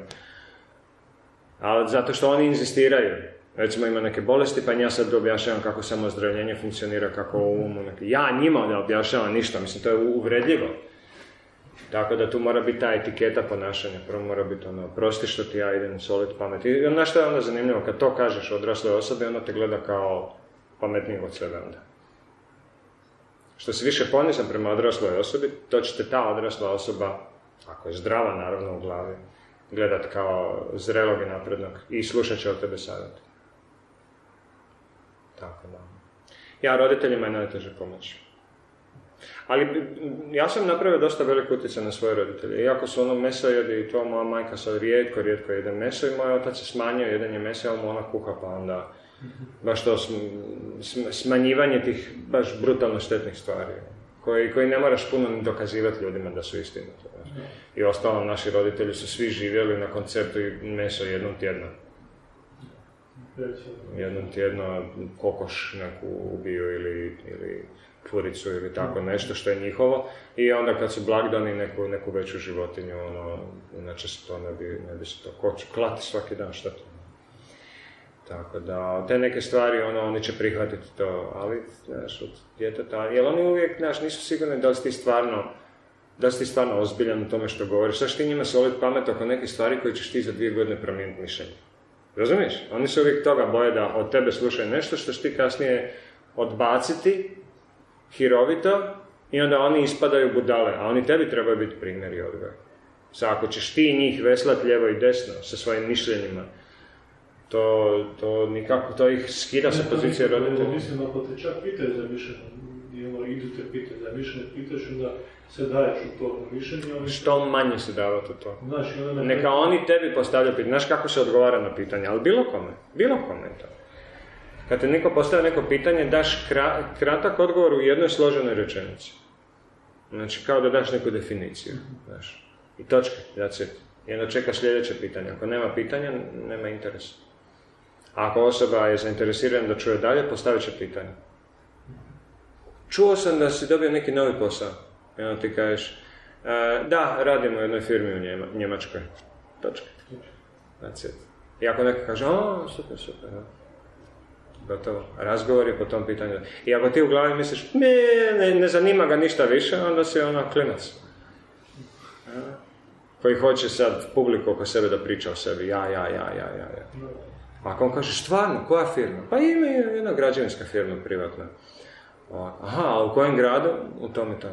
Ali zato što oni inzistiraju. Recimo ima neke bolesti, pa ja sad objašnjavam kako samoozdravljenje funkcionira, kako u umu. Ja njima ne objašnjavam ništa, mislim to je uvredljivo. Tako da tu mora biti ta etiketa ponašanja, prvo mora biti ono, prosti što ti ja idem solit pamet. I ono što je onda zanimljivo, kad to kažeš odrasloj osobi, ona te gleda kao pametniji od sebe onda. Što si više ponizan prema odrasloj osobi, to će te ta odrasla osoba, ako je zdrava naravno u glavi, gledat kao zrelog i naprednog i slušat će od tebe savjet. Tako da. Ja roditeljima je najteže pomoći. Ali ja sam napravio dosta velik utjecaj na svoje roditelje. Iako su ono meso jede i to, moja majka sad rijetko, rijetko jede meso i moj otac je smanjio jedanje mesa, ali mu ona kuha pa onda baš to smanjivanje tih baš brutalno štetnih stvari koji ne moraš puno dokazivati ljudima da su istina. I ostalo naši roditelji su svi živjeli na konceptu meso jednom tjedno. Jednom tjedno kokoš neku ubiju ili puricu ili tako nešto što je njihovo i onda kad su blagdani neku veću životinju, inače se to ne bi se to klati svaki dan, šta to. Tako da, te neke stvari, oni će prihvatiti to, ali, znaš, od djeteta, jer oni uvijek, znaš, nisu sigurni da li si ti stvarno, da si ti stvarno ozbiljan u tome što govoriš, znaš ti njima solit pamet oko neke stvari koje ćeš ti za dvije godine promijeniti mišljenje. Razumiješ? Oni se uvijek toga boje da od tebe slušaju nešto što će ti kasnije odbaciti hirovito i onda oni ispadaju budale, a oni tebi trebaju biti primjer i odgoj. Sad ako ćeš ti njih veslat lijevo i desno sa svojim mišljenjima, To, to nikako, to ih skida sa pozicije roditelja. Mislim, ako te čak pitaju za mišljenje, idu te pitaju za mišljenje, pitaš onda se daješ u to mišljenje. Što manje se davati u to. Znaš, ne neka ne... oni tebi postavljaju pitanje, znaš kako se odgovara na pitanje, ali bilo kome, bilo kome to. Kad te neko postavlja neko pitanje, daš krat, kratak odgovor u jednoj složenoj rečenici. Znači, kao da daš neku definiciju, znaš. I točka, that's it. I onda čeka sljedeće pitanje. Ako nema pitanja, nema interesa. A ako osoba je zainteresirana da čuje dalje, postavit će pitanje. Čuo sam da si dobio neki novi posao. I onda ti kažeš, da, radimo u jednoj firmi u Njema, Njemačkoj. Točka. That's it. I ako neko kaže, o, super, super, da. Gotovo. Razgovor je po tom pitanju. I ako ti u glavi misliš, ne, ne, ne zanima ga ništa više, onda si ona klinac. Koji hoće sad publiku oko sebe da priča o sebi. Ja, ja, ja, ja, ja, ja. Ako on kaže, stvarno, koja firma? Pa ima jedna građevinska firma, privatna. Aha, a u kojem gradu? U tom i tom.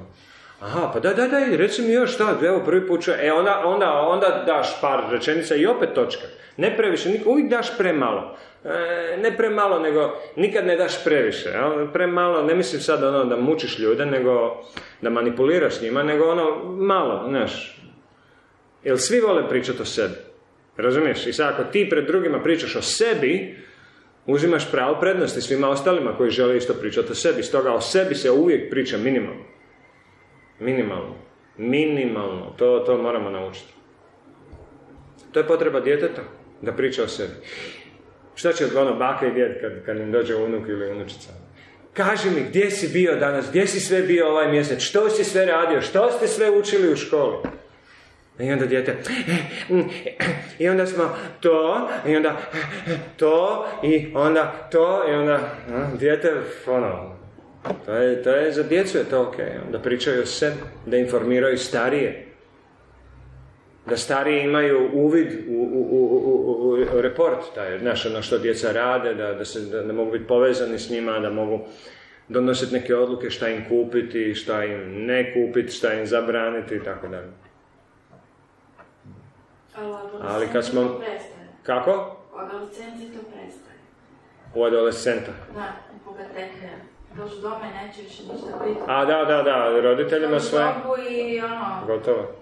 Aha, pa da, da, da, reci mi još šta, evo prvi put čujem. E, onda, onda, onda daš par rečenica i opet točka. Ne previše, uvijek daš premalo. E, ne premalo, nego nikad ne daš previše. Ja? Premalo, ne mislim sad ono da mučiš ljude, nego da manipuliraš njima, nego ono malo, znaš. Jer svi vole pričati o sebi. Razumiješ? I sad ako ti pred drugima pričaš o sebi, uzimaš pravo prednosti svima ostalima koji žele isto pričati o sebi. Stoga o sebi se uvijek priča minimalno. Minimalno. Minimalno. To, to moramo naučiti. To je potreba djeteta, da priča o sebi. Šta će odgovorno baka i djed kad, kad im dođe unuk ili unučica? Kaži mi gdje si bio danas, gdje si sve bio ovaj mjesec, što si sve radio, što ste sve učili u školi? I onda dijete, i onda smo to, i onda to, i onda to, i onda dijete, ono, to je, to je za djecu je to ok, da pričaju o sebi, da informiraju starije, da stariji imaju uvid u, u, u, u, u report, taj, znaš, ono što djeca rade, da, da, se, da, da mogu biti povezani s njima, da mogu donositi neke odluke šta im kupiti, šta im ne kupiti, šta im zabraniti i tako dalje. Ali kad smo... to prestaje. Kako? U adolescenciji to prestaje. U adolescenta? Da, u pubertetu. Došli do me, neće više ništa biti. A, da, da, da, roditeljima sve... dobu i ono... Gotovo.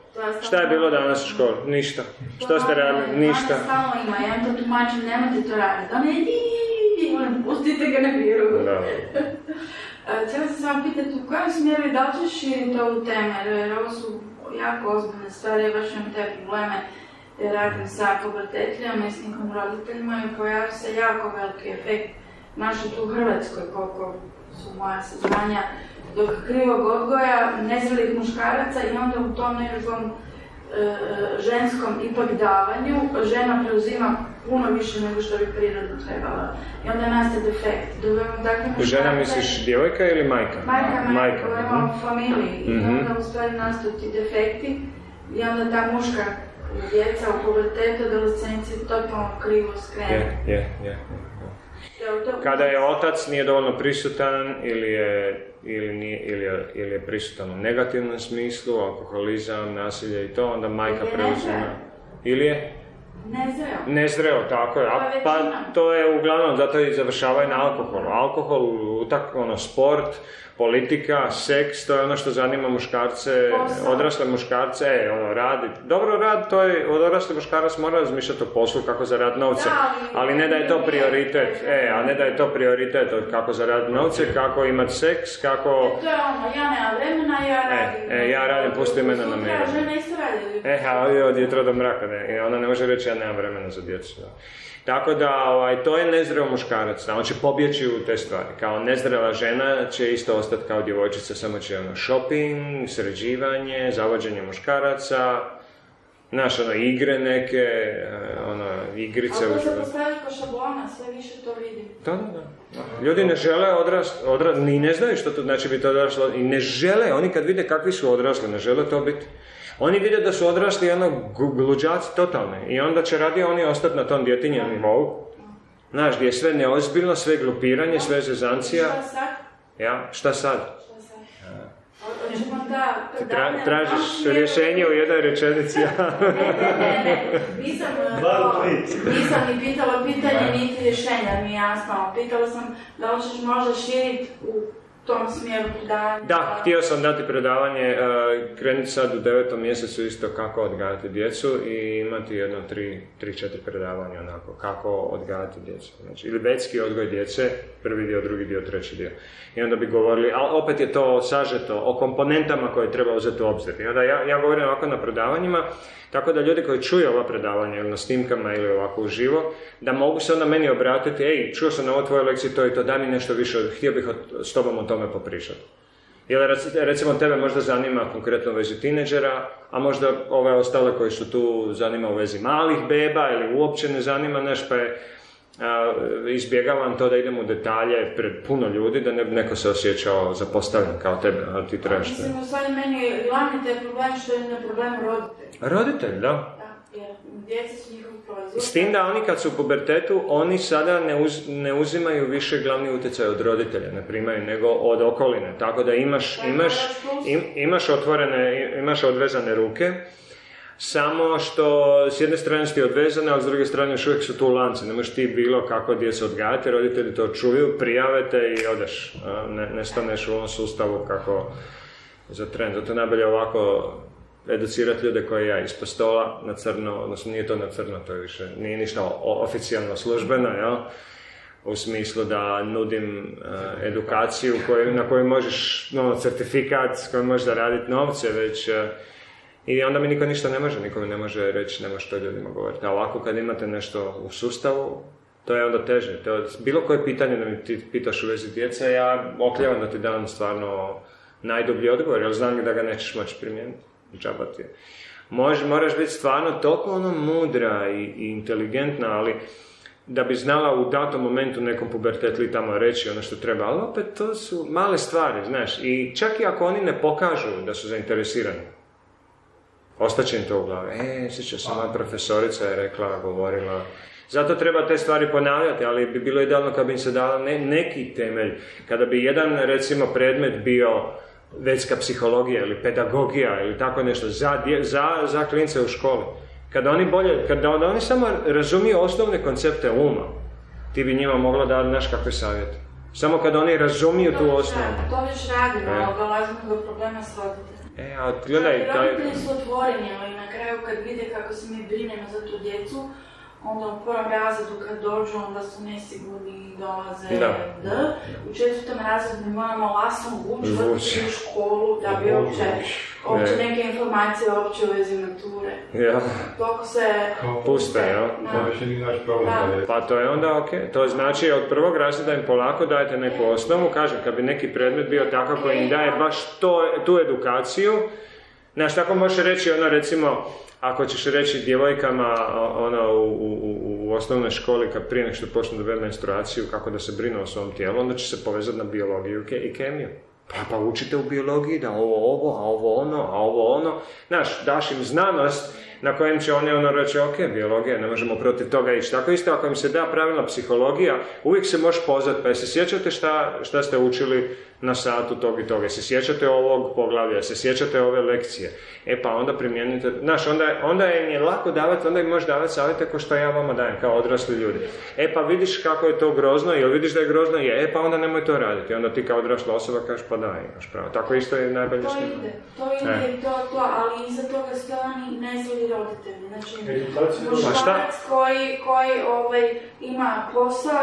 Šta je bilo danas u školi? Ništa. Što ste radili? Ništa. Mama samo ima, ja vam to tumačim, nemojte to raditi. Ona je diii, moram, pustite ga na miru. Da. Cijela se samo pitati u kojem smjeru i da li ćeš širiti ovu temu, jer ovo su jako ozbiljne stvari, baš imam te probleme. Jer radim sa pubertetljama i s nikom roditeljima i pojavio se jako veliki efekt našo tu u Hrvatskoj, koliko su moja saznanja dok krivog odgoja, nezrelih muškaraca i onda u tom nekakvom e, ženskom ipak davanju žena preuzima puno više nego što bi prirodno trebala i onda nastaje defekt. Dovemo takve muškaraca... Žena misliš djevojka ili majka? Majka, majka, govorimo o familiji i onda u stvari nastaju ti defekti i onda ta muška djeca u pubertetu, adolescenciji, totalno krivo skrenu. Je, je, je. Kada je otac nije dovoljno prisutan ili je, ili nije, ili je, ili je prisutan u negativnom smislu, alkoholizam, nasilje i to, onda majka preuzima. Ili je? Nezreo. Nezreo, tako je. A, pa to je uglavnom, zato i završavaju na alkoholu. Alkohol, utak, ono, sport, politika, seks, to je ono što zanima muškarce, posao. Odrasle muškarce, e, ono, radi. Dobro, rad, to je, odrasli muškarac mora razmišljati o poslu, kako zaraditi novce, da, ali, ali ne da je to prioritet, e, a ne da je to prioritet od kako zaraditi novce, kako imati seks, kako... E, to je ono, ja nemam vremena, ja radim. E, e ja radim, pusti mene na miru. Sutra žene isto radi. E, ali od jutra do mraka, ne, ona ne može reći ja nemam vremena za djecu, da. Tako da, ovaj, to je nezreo muškarac, da, on će pobjeći u te stvari, kao nezrela žena će isto ostati kao djevojčica, samo će ono shopping, sređivanje, zavođenje muškaraca, znaš, ono, igre neke, ono, igrice... Ali to se postaviš ko šablona, sve više to vidim. Da, da, da. Ljudi ne žele odrasti, odra... i ne znaju što to znači biti odraslo, i ne žele, oni kad vide kakvi su odrasli, ne žele to biti. Oni vide da su odrasli ono gluđaci totalni i onda će radije oni ostati na tom djetinjem nivou. Znaš, gdje je sve neozbiljno, sve glupiranje, sve zezancija. Šta sad? Ja, šta sad? Šta sad? Ja. Očemo ta Tražiš rješenje u jednoj rečenici. Nisam ni pitala pitanje niti rješenja, mi jasno. Pitala sam da li ćeš možda širiti u tom smjeru predavanja. Da, htio sam dati predavanje, krenuti sad u devetom mjesecu isto kako odgajati djecu i imati jedno tri četiri predavanja onako, kako odgajati djecu. Znači, ili vedski odgoj djece, prvi dio, drugi dio, treći dio. I onda bi govorili, ali opet je to sažeto, o komponentama koje treba uzeti u obzir. I onda ja, ja govorim ovako na predavanjima, tako da ljudi koji čuju ova predavanja ili na snimkama ili ovako uživo, da mogu se onda meni obratiti, ej, čuo sam na ovo tvoje lekcije to i to, daj mi nešto više, htio bih s tobom o tome popričati. Jer recimo tebe možda zanima konkretno u vezi tineđera, a možda ove ostale koji su tu zanima u vezi malih beba ili uopće ne zanima nešto, pa je izbjegavam to da idem u detalje pred puno ljudi, da neko se osjećao zapostavljen kao tebe, ali ti trebaš. Mislim, u stvari meni je glavni taj problem što je na problem roditelj. Roditelj, da. Da, jer djeca su njihov proizvod. S tim da oni kad su u pubertetu, oni sada ne uzimaju više glavni utjecaj od roditelja, ne primaju, nego od okoline. Tako da imaš odvezane ruke. Samo što s jedne strane su ti odvezane, ali s druge strane još uvijek su tu lance. Ne možeš ti bilo kako djecu odgajati, roditelji to čuju, prijave te i odeš. Nestaneš u ovom sustavu kako za trend. Zato najbolje ovako educirati ljude koje ja ispod stola na crno, odnosno nije to na crno, to je više, nije ništa oficijalno službeno, jel? U smislu da nudim edukaciju na kojoj možeš certifikat, s kojom možeš zaraditi novce, već... I onda mi niko ništa ne može, niko mi ne može reći, ne može to ljudima govoriti. A ovako kad imate nešto u sustavu, to je onda teže. Bilo koje pitanje da mi ti pitaš u vezi djece, ja okljevam da ti dam stvarno najdublji odgovor, jer znam da ga nećeš moći primijeniti, džabati je. Moraš biti stvarno toliko ono mudra i inteligentna, ali da bi znala u datom momentu nekom pubertetu i tamo reći ono što treba, ali opet to su male stvari, znaš. I čak i ako oni ne pokažu da su zainteresirani, ostaće im to u glavi. E, sjeća se, moja profesorica je rekla, govorila. Zato treba te stvari ponavljati, ali bi bilo idealno kad bi im se dala neki temelj. Kada bi jedan, recimo, predmet bio vedska psihologija ili pedagogija ili tako nešto za klince u školi. Kada oni bolje, kada oni samo razumiju osnovne koncepte uma, ti bi njima mogla dati naš kakvi savjet. Samo kada oni razumiju tu osnovu. To već radimo, ali dolazimo do problema s roditeljima. E, a gledaj, taj... Roditelji su otvoreni, ali na kraju kad vide kako se mi brinemo za tu djecu, onda u prvom razredu kad dođu, onda su nesigurni i dolaze D. U četvrtom razredu moramo lasom vući u školu da bi uopće neke informacije uopće u vezi mature. Toliko se... Puste, jel? To više nije naš problem. Pa to je onda okej. To znači od prvog razreda im polako dajete neku osnovu. Kažem, kad bi neki predmet bio takav koji im daje baš tu edukaciju, znaš, tako možeš reći, ono, recimo, ako ćeš reći djevojkama u osnovnoj školi kad prije nešto počne dobiti menstruaciju, kako da se brinu o svom tijelu, onda će se povezati na biologiju i kemiju. Pa učite u biologiji da ovo ovo, a ovo ono, a ovo ono. Znaš, daš im znanost na kojem će oni ono reći, ok, biologija, ne možemo protiv toga ići. Tako isto ako im se da pravilna psihologija, uvijek se možeš pozvati, pa jesi sjećate šta ste učili na satu tog i toga, jesi sjećate ovog poglavlja, jesi sjećate ove lekcije, e pa onda primijenite, znaš, onda im je lako davati, onda im možeš davati savjete ko što ja vama dajem, kao odrasli ljudi. E pa vidiš kako je to grozno, ili vidiš da je grozno, je, e pa onda nemoj to raditi, onda ti kao odrasla osoba kažeš pa da, imaš pravo. Tako isto je najbolje što... To ide, to ide i to, to, ali iza toga ste oni najzliji roditelji, znači muškarac koji ima posao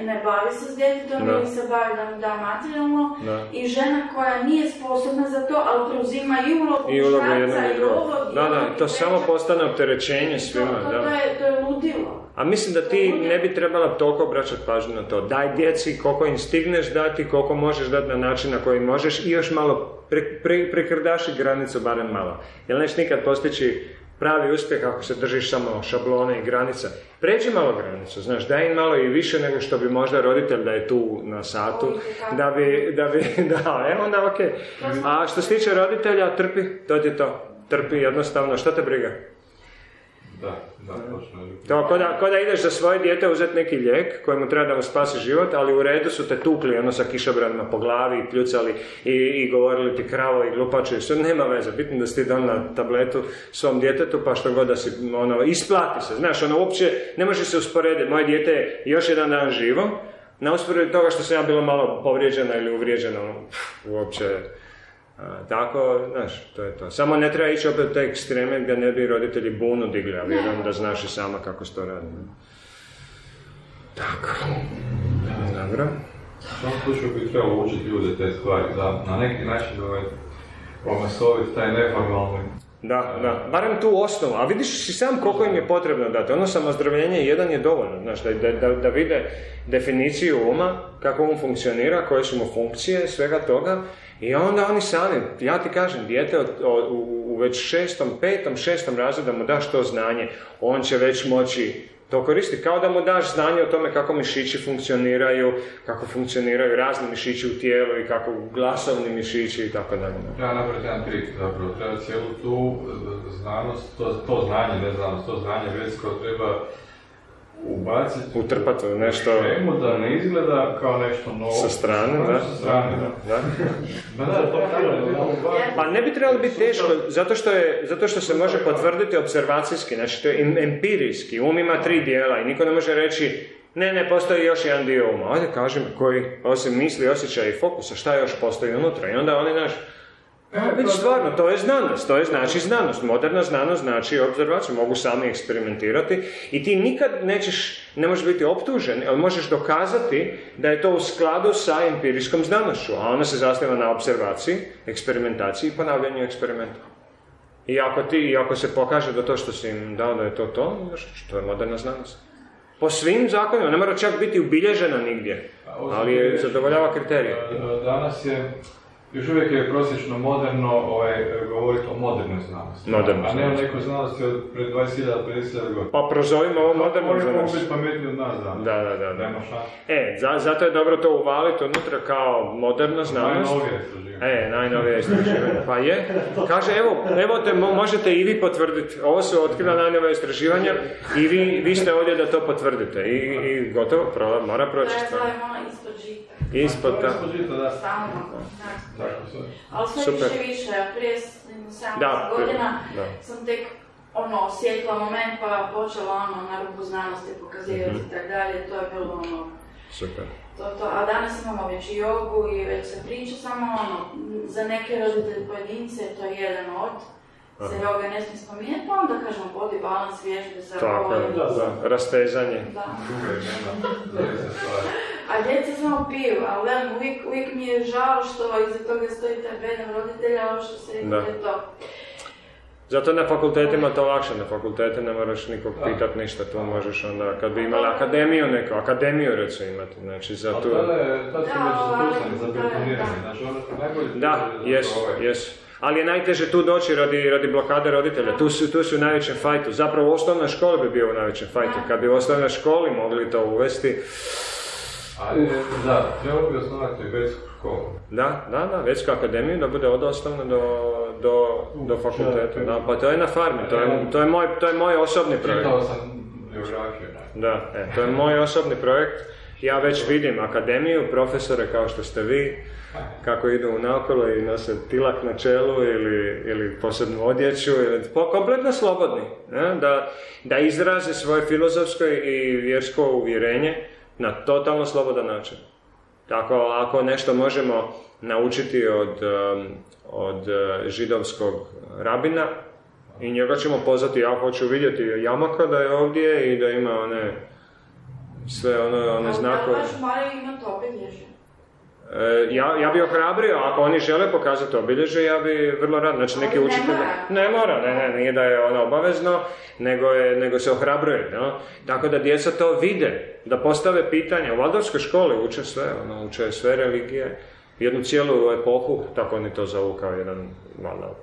i ne bavi se s djetetom ili se bavi da mu da materijalno, i žena koja nije sposobna za to, ali preuzima i ulogu muškarca i ovo. Da, da, to samo postane opterećenje svima. To je ludilo. A mislim da ti ne bi trebala toliko obraćati pažnju na to. Daj djeci koliko im stigneš dati, koliko možeš dati na način na koji možeš i još malo prekrdaši granicu, barem malo. Jer neš nikad postići pravi uspjeh ako se držiš samo šablone i granica. Pređi malo granicu, znaš, daj im malo i više nego što bi možda roditelj da je tu na satu, da bi, da bi, da, evo onda okej. A što se tiče roditelja, trpi, to ti je to, trpi jednostavno, šta te briga? To kao da ideš za svoje dijete uzeti neki lijek koji mu treba da mu spasi život, ali u redu su te tukli ono sa kišobranima po glavi i pljucali i govorili ti kravo i glupaču i sve, nema veze, bitno da si ti dan na tabletu svom djetetu pa što god da si, ono, isplati se, znaš, ono, uopće ne može se usporediti, moje dijete je još jedan dan živo, na usporediti toga što sam ja bilo malo povrijeđena ili uvrijeđena, uopće... Tako, znaš, to je to. Samo ne treba ići opet u te ekstreme gdje ne bi roditelji bunu digli, a vjerujem da znaš i sama kako se to radi. Tako. Dobro. U svom slučaju bi trebalo učiti ljude te stvari, da na neki način promasoviti taj neformalni... Da, da, barem tu osnovu, a vidiš si sam koliko im je potrebno dati, ono samozdravljenje jedan je dovoljno, znaš, da vide definiciju uma, kako um funkcionira, koje su mu funkcije, svega toga, i onda oni sami, ja ti kažem, dijete u već šestom, petom, šestom razredu da mu daš to znanje, on će već moći to koristiti, kao da mu daš znanje o tome kako mišići funkcioniraju, kako funkcioniraju razni mišići u tijelu i kako glasovni mišići i tako dalje. Treba napraviti jedan trik, zapravo, treba cijelu tu znanost, to, to znanje, ne znanost, to znanje vedsko treba ubaciti utrpati nešto šemu da ne izgleda kao nešto novo sa strane, da? Sa strane, da. Pa ne bi trebalo biti teško, zato što se može potvrditi observacijski, znači to je empirijski, um ima tri dijela i niko ne može reći ne, ne, postoji još jedan dio uma, ajde kaži mi koji, osim misli, osjećaja i fokusa, šta još postoji unutra i onda oni naš već stvarno, to je znanost, to je znači znanost, moderna znanost znači observacija, mogu sami eksperimentirati i ti nikad nećeš, ne možeš biti optužen, ali možeš dokazati da je to u skladu sa empirijskom znanošću, a ona se zasniva na observaciji, eksperimentaciji i ponavljanju eksperimenta. I ako se pokaže da to što si im dao da je to to, to je moderna znanost. Po svim zakonima, ne mora čak biti ubilježena nigdje, ali zadovoljava kriterije. Danas je... Još uvijek je prosječno moderno govoriti o modernoj znanosti, a ne o nekoj znanosti od pred dvadeset do pedeset godina. Pa prozovimo ovo modernu znanost. Oni mogu biti pametni od nas danas. Da, da, da. Nema šanse. E, zato je dobro to uvaliti unutra kao moderna znanost. Najnovije istraživanje. E, najnovije istraživanje. Pa je. Kaže, evo te možete i vi potvrditi. Ovo su otkrila najnovije istraživanja i vi ste ovdje da to potvrdite. I gotovo, mora proći stvar. To je ono ispod žita. Ispod ta. Ispod žita, da. Samo ali sve više više, prije sedamnaest godina sam tek osjetila moment pa počela na rubu znanosti pokazivati i tako dalje, to je bilo ono... Super. A danas imamo već i jogu i već se priča samo ono, za neke roditelje pojedince to je jedan od, se joga ne smije spominjati, pa onda kažemo body balance, vježbe sa povodom. Tako, da, rastezanje. Da. A djeca samo piju, ali uvijek mi je žao što iza toga stoji taj bedem roditelja, ovo što se rekao je to. Zato na fakultetima to lakše, na fakultete ne moraš nikog pitati ništa, tu možeš onda, kad bi imali akademiju neku, akademiju recimo imati, znači za tu... Ali tada su već zadušani, zabetonirani, znači ono što najbolje... Da, jesu, jesu. Ali je najteže tu doći radi blokade roditelja, tu su u najvećem fajtu, zapravo u osnovnoj školi bi bio u najvećem fajtu, kad bi u osnovnoj školi mogli to uvesti... Ali, da, trebalo bi osnovati vedsku školu. Da, da, da, vedsku akademiju, da bude od osnovne do fakulteta. Pa to je na farmi, to je moj osobni projekt. Čitao sam biografiju. Da, to je moj osobni projekt. Ja već vidim akademiju, profesore kao što ste vi, kako idu naokolo i nose tilak na čelu ili posebnu odjeću, kompletno slobodni, da izraze svoje filozofsko i vjersko uvjerenje na totalno slobodan način. Tako, ako nešto možemo naučiti od židovskog rabina i njega ćemo pozvati, ja hoću vidjeti Jamaka da je ovdje i da ima one sve one znakove. Ali da baš moraju imati obilježje? Ja bi ohrabrio, ako oni žele pokazati obilježje, ja bi vrlo rad, znači neki učitelj... Ne mora, ne, ne, nije da je ono obavezno, nego se ohrabruje, tako da djeca to vide, da postave pitanja. U Valdorfskoj školi uče sve, ono, uče sve religije, jednu cijelu epohu, tako oni to zovu kao jedan, malo,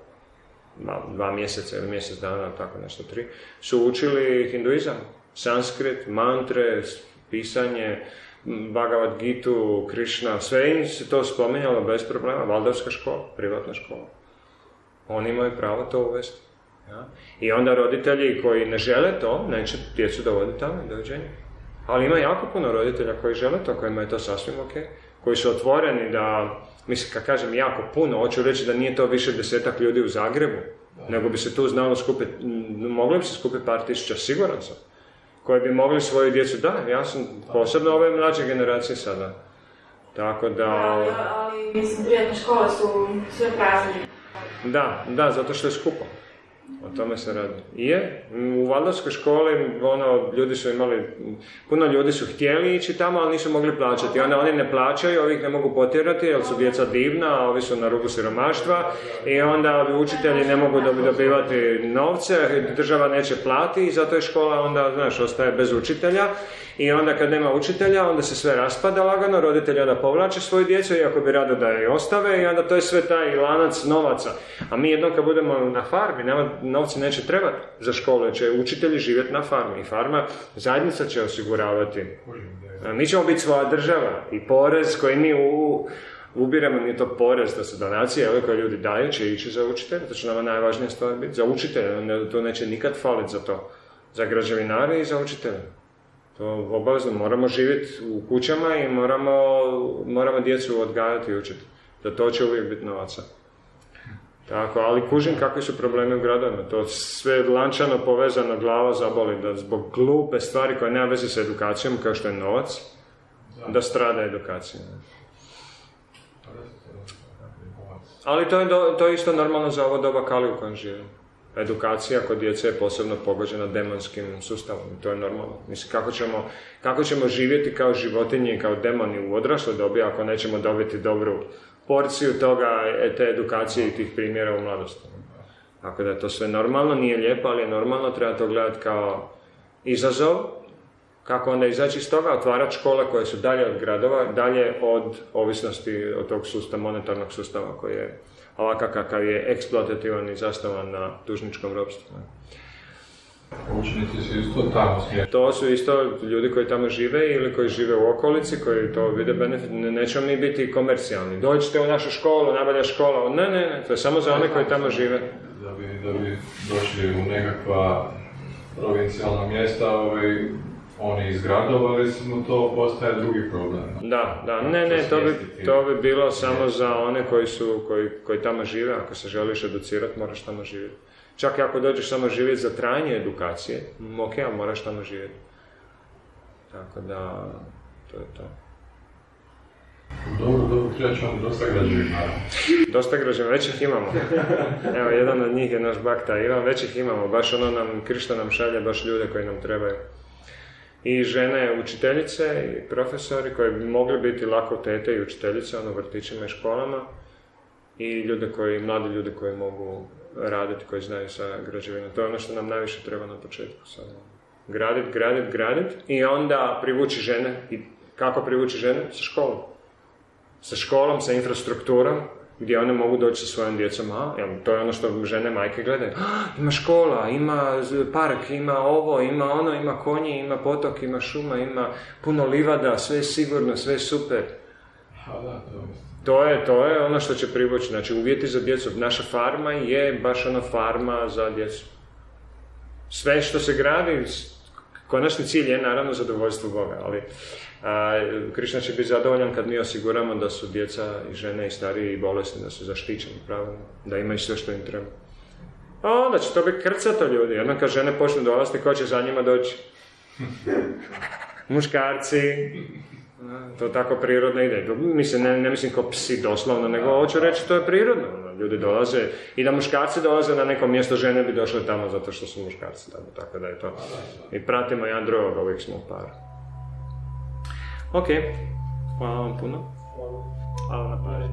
dva mjeseca ili mjesec dana, tako nešto, tri, su učili hinduizam, sanskrit, mantre, pisanje, Bhagavad Gitu, Krišna, sve im se to spominjalo bez problema, Valdorfska škola, privatna škola. Oni imaju pravo to uvesti. I onda roditelji koji ne žele to, neće djecu dovoditi tamo i dođenje. Ali ima jako puno roditelja koji žele to, kojima je to sasvim okej, koji su otvoreni da, mislim, kad kažem jako puno, hoću reći da nije to više desetak ljudi u Zagrebu, nego bi se tu znalo skupiti, moglo bi se skupiti par tisuća, siguran sam, koji bi mogli svoju djecu, da, ja sam posebno ove mlađe generacije sada, tako da... Ali, ali mislim, privatne škole su sve prazne. Da, da, zato što je skupo. O tome se radi. I je, u Valdorfskoj školi, ono, ljudi su imali, puno ljudi su htjeli ići tamo, ali nisu mogli plaćati. Onda oni ne plaćaju, ovih ne mogu potjerati, jer su djeca divna, a ovi su na rubu siromaštva, i onda učitelji ne mogu dobivati novce, država neće platiti, i zato je škola onda, znaš, ostaje bez učitelja. I onda kad nema učitelja, onda se sve raspada lagano, roditelji onda povlače svoju djecu, iako bi rado da je ostave, i onda to je sve taj lanac novaca. A mi jednom kad budemo na farmi, nema, novci neće trebati za školu, jer će učitelji živjeti na farmi. I farma zajednica će osiguravati. Mi ćemo biti svoja država i porez koji mi u... ubiramo, nije to porez, da su donacije, ove koje ljudi daju će ići za učitelje, to će nama najvažnija stvar biti. Za učitelje, to neće nikad faliti za to. Za građevinare i za učitelje. To obavezno, moramo živjeti u kućama i moramo, moramo djecu odgajati i učiti. Za to će uvijek biti novaca. Tako, ali kužim kakvi su problemi u gradovima. To sve lančano povezano, glava zaboli, da zbog glupe stvari koje nema veze s edukacijom, kao što je novac, da strada edukacija. Ali to je, to je isto normalno za ovo doba Kali u kojem živimo. Edukacija kod djece je posebno pogođena demonskim sustavom, to je normalno. Mislim, kako ćemo, kako ćemo živjeti kao životinje i kao demoni u odrasloj dobi ako nećemo dobiti dobru porciju toga, te edukacije i tih primjera u mladosti. Tako da je to sve normalno, nije lijepo, ali je normalno, treba to gledati kao izazov, kako onda izaći iz toga, otvarati škole koje su dalje od gradova, dalje od ovisnosti od tog sustava, monetarnog sustava koji je ovakav kakav je eksploatativan i zasnovan na dužničkom ropstvu. Učenici su isto tamo smjeri? To su isto ljudi koji tamo žive ili koji žive u okolici, koji to vide benefit. Nećemo mi biti komercijalni. Dođite u našu školu, najbolja škola. Ne, ne, ne, to je samo za one koji tamo žive. Da bi, da bi došli u nekakva provincijalna mjesta, ovaj... Oni iz gradova, recimo, to postaje drugi problem. Da, da, ne, ne, to bi, to bi bilo samo za one koji, su, koji, koji tamo žive. Ako se želiš educirati, moraš tamo živjeti. Čak i ako dođeš samo živjeti za trajanje edukacije, ok, ali moraš tamo živjeti. Tako da, to je to. Dobro, dobro, treba ćemo dosta građevinara. Dosta građevinara, već ih imamo. Evo, jedan od njih je naš bakta Ivan, već ih imamo. Baš ono nam, Krišna nam šalje, baš ljude koji nam trebaju. I žene učiteljice i profesori koji bi mogli biti lako tete i učiteljice, ono, vrtićima i školama, i ljude koji, mladi ljudi koji mogu raditi, koji znaju sa građevinom. To je ono što nam najviše treba na početku sad. Gradit, gradit, gradit i onda privući žene. I kako privući žene? Sa školom. Sa školom, sa infrastrukturom, gdje one mogu doći sa svojim djecom, a to je ono što žene majke gledaju. Ima škola, ima park, ima ovo, ima ono, ima konji, ima potok, ima šuma, ima puno livada, sve je sigurno, sve je super. To je, to je ono što će privući, znači uvjeti za djecu. Naša farma je baš ona farma za djecu. Sve što se gradi, konačni cilj je naravno zadovoljstvo Boga, ali... A Krišna će biti zadovoljan kad mi osiguramo da su djeca i žene i stariji i bolesni, da su zaštićeni pravilno, da imaju sve što im treba. A onda će to biti krcato ljudi, jednom kad žene počnu dolaziti, ko će za njima doći? Muškarci, to tako prirodno ide. Mislim, ne, ne mislim kao psi doslovno, nego hoću reći to je prirodno. Ljudi dolaze i da muškarci dolaze na neko mjesto, žene bi došle tamo zato što su muškarci tamo, tako da je to. I pratimo jedan drugoga, uvijek smo u paru. Ok, hvala vam puno. Hvala na pažnji.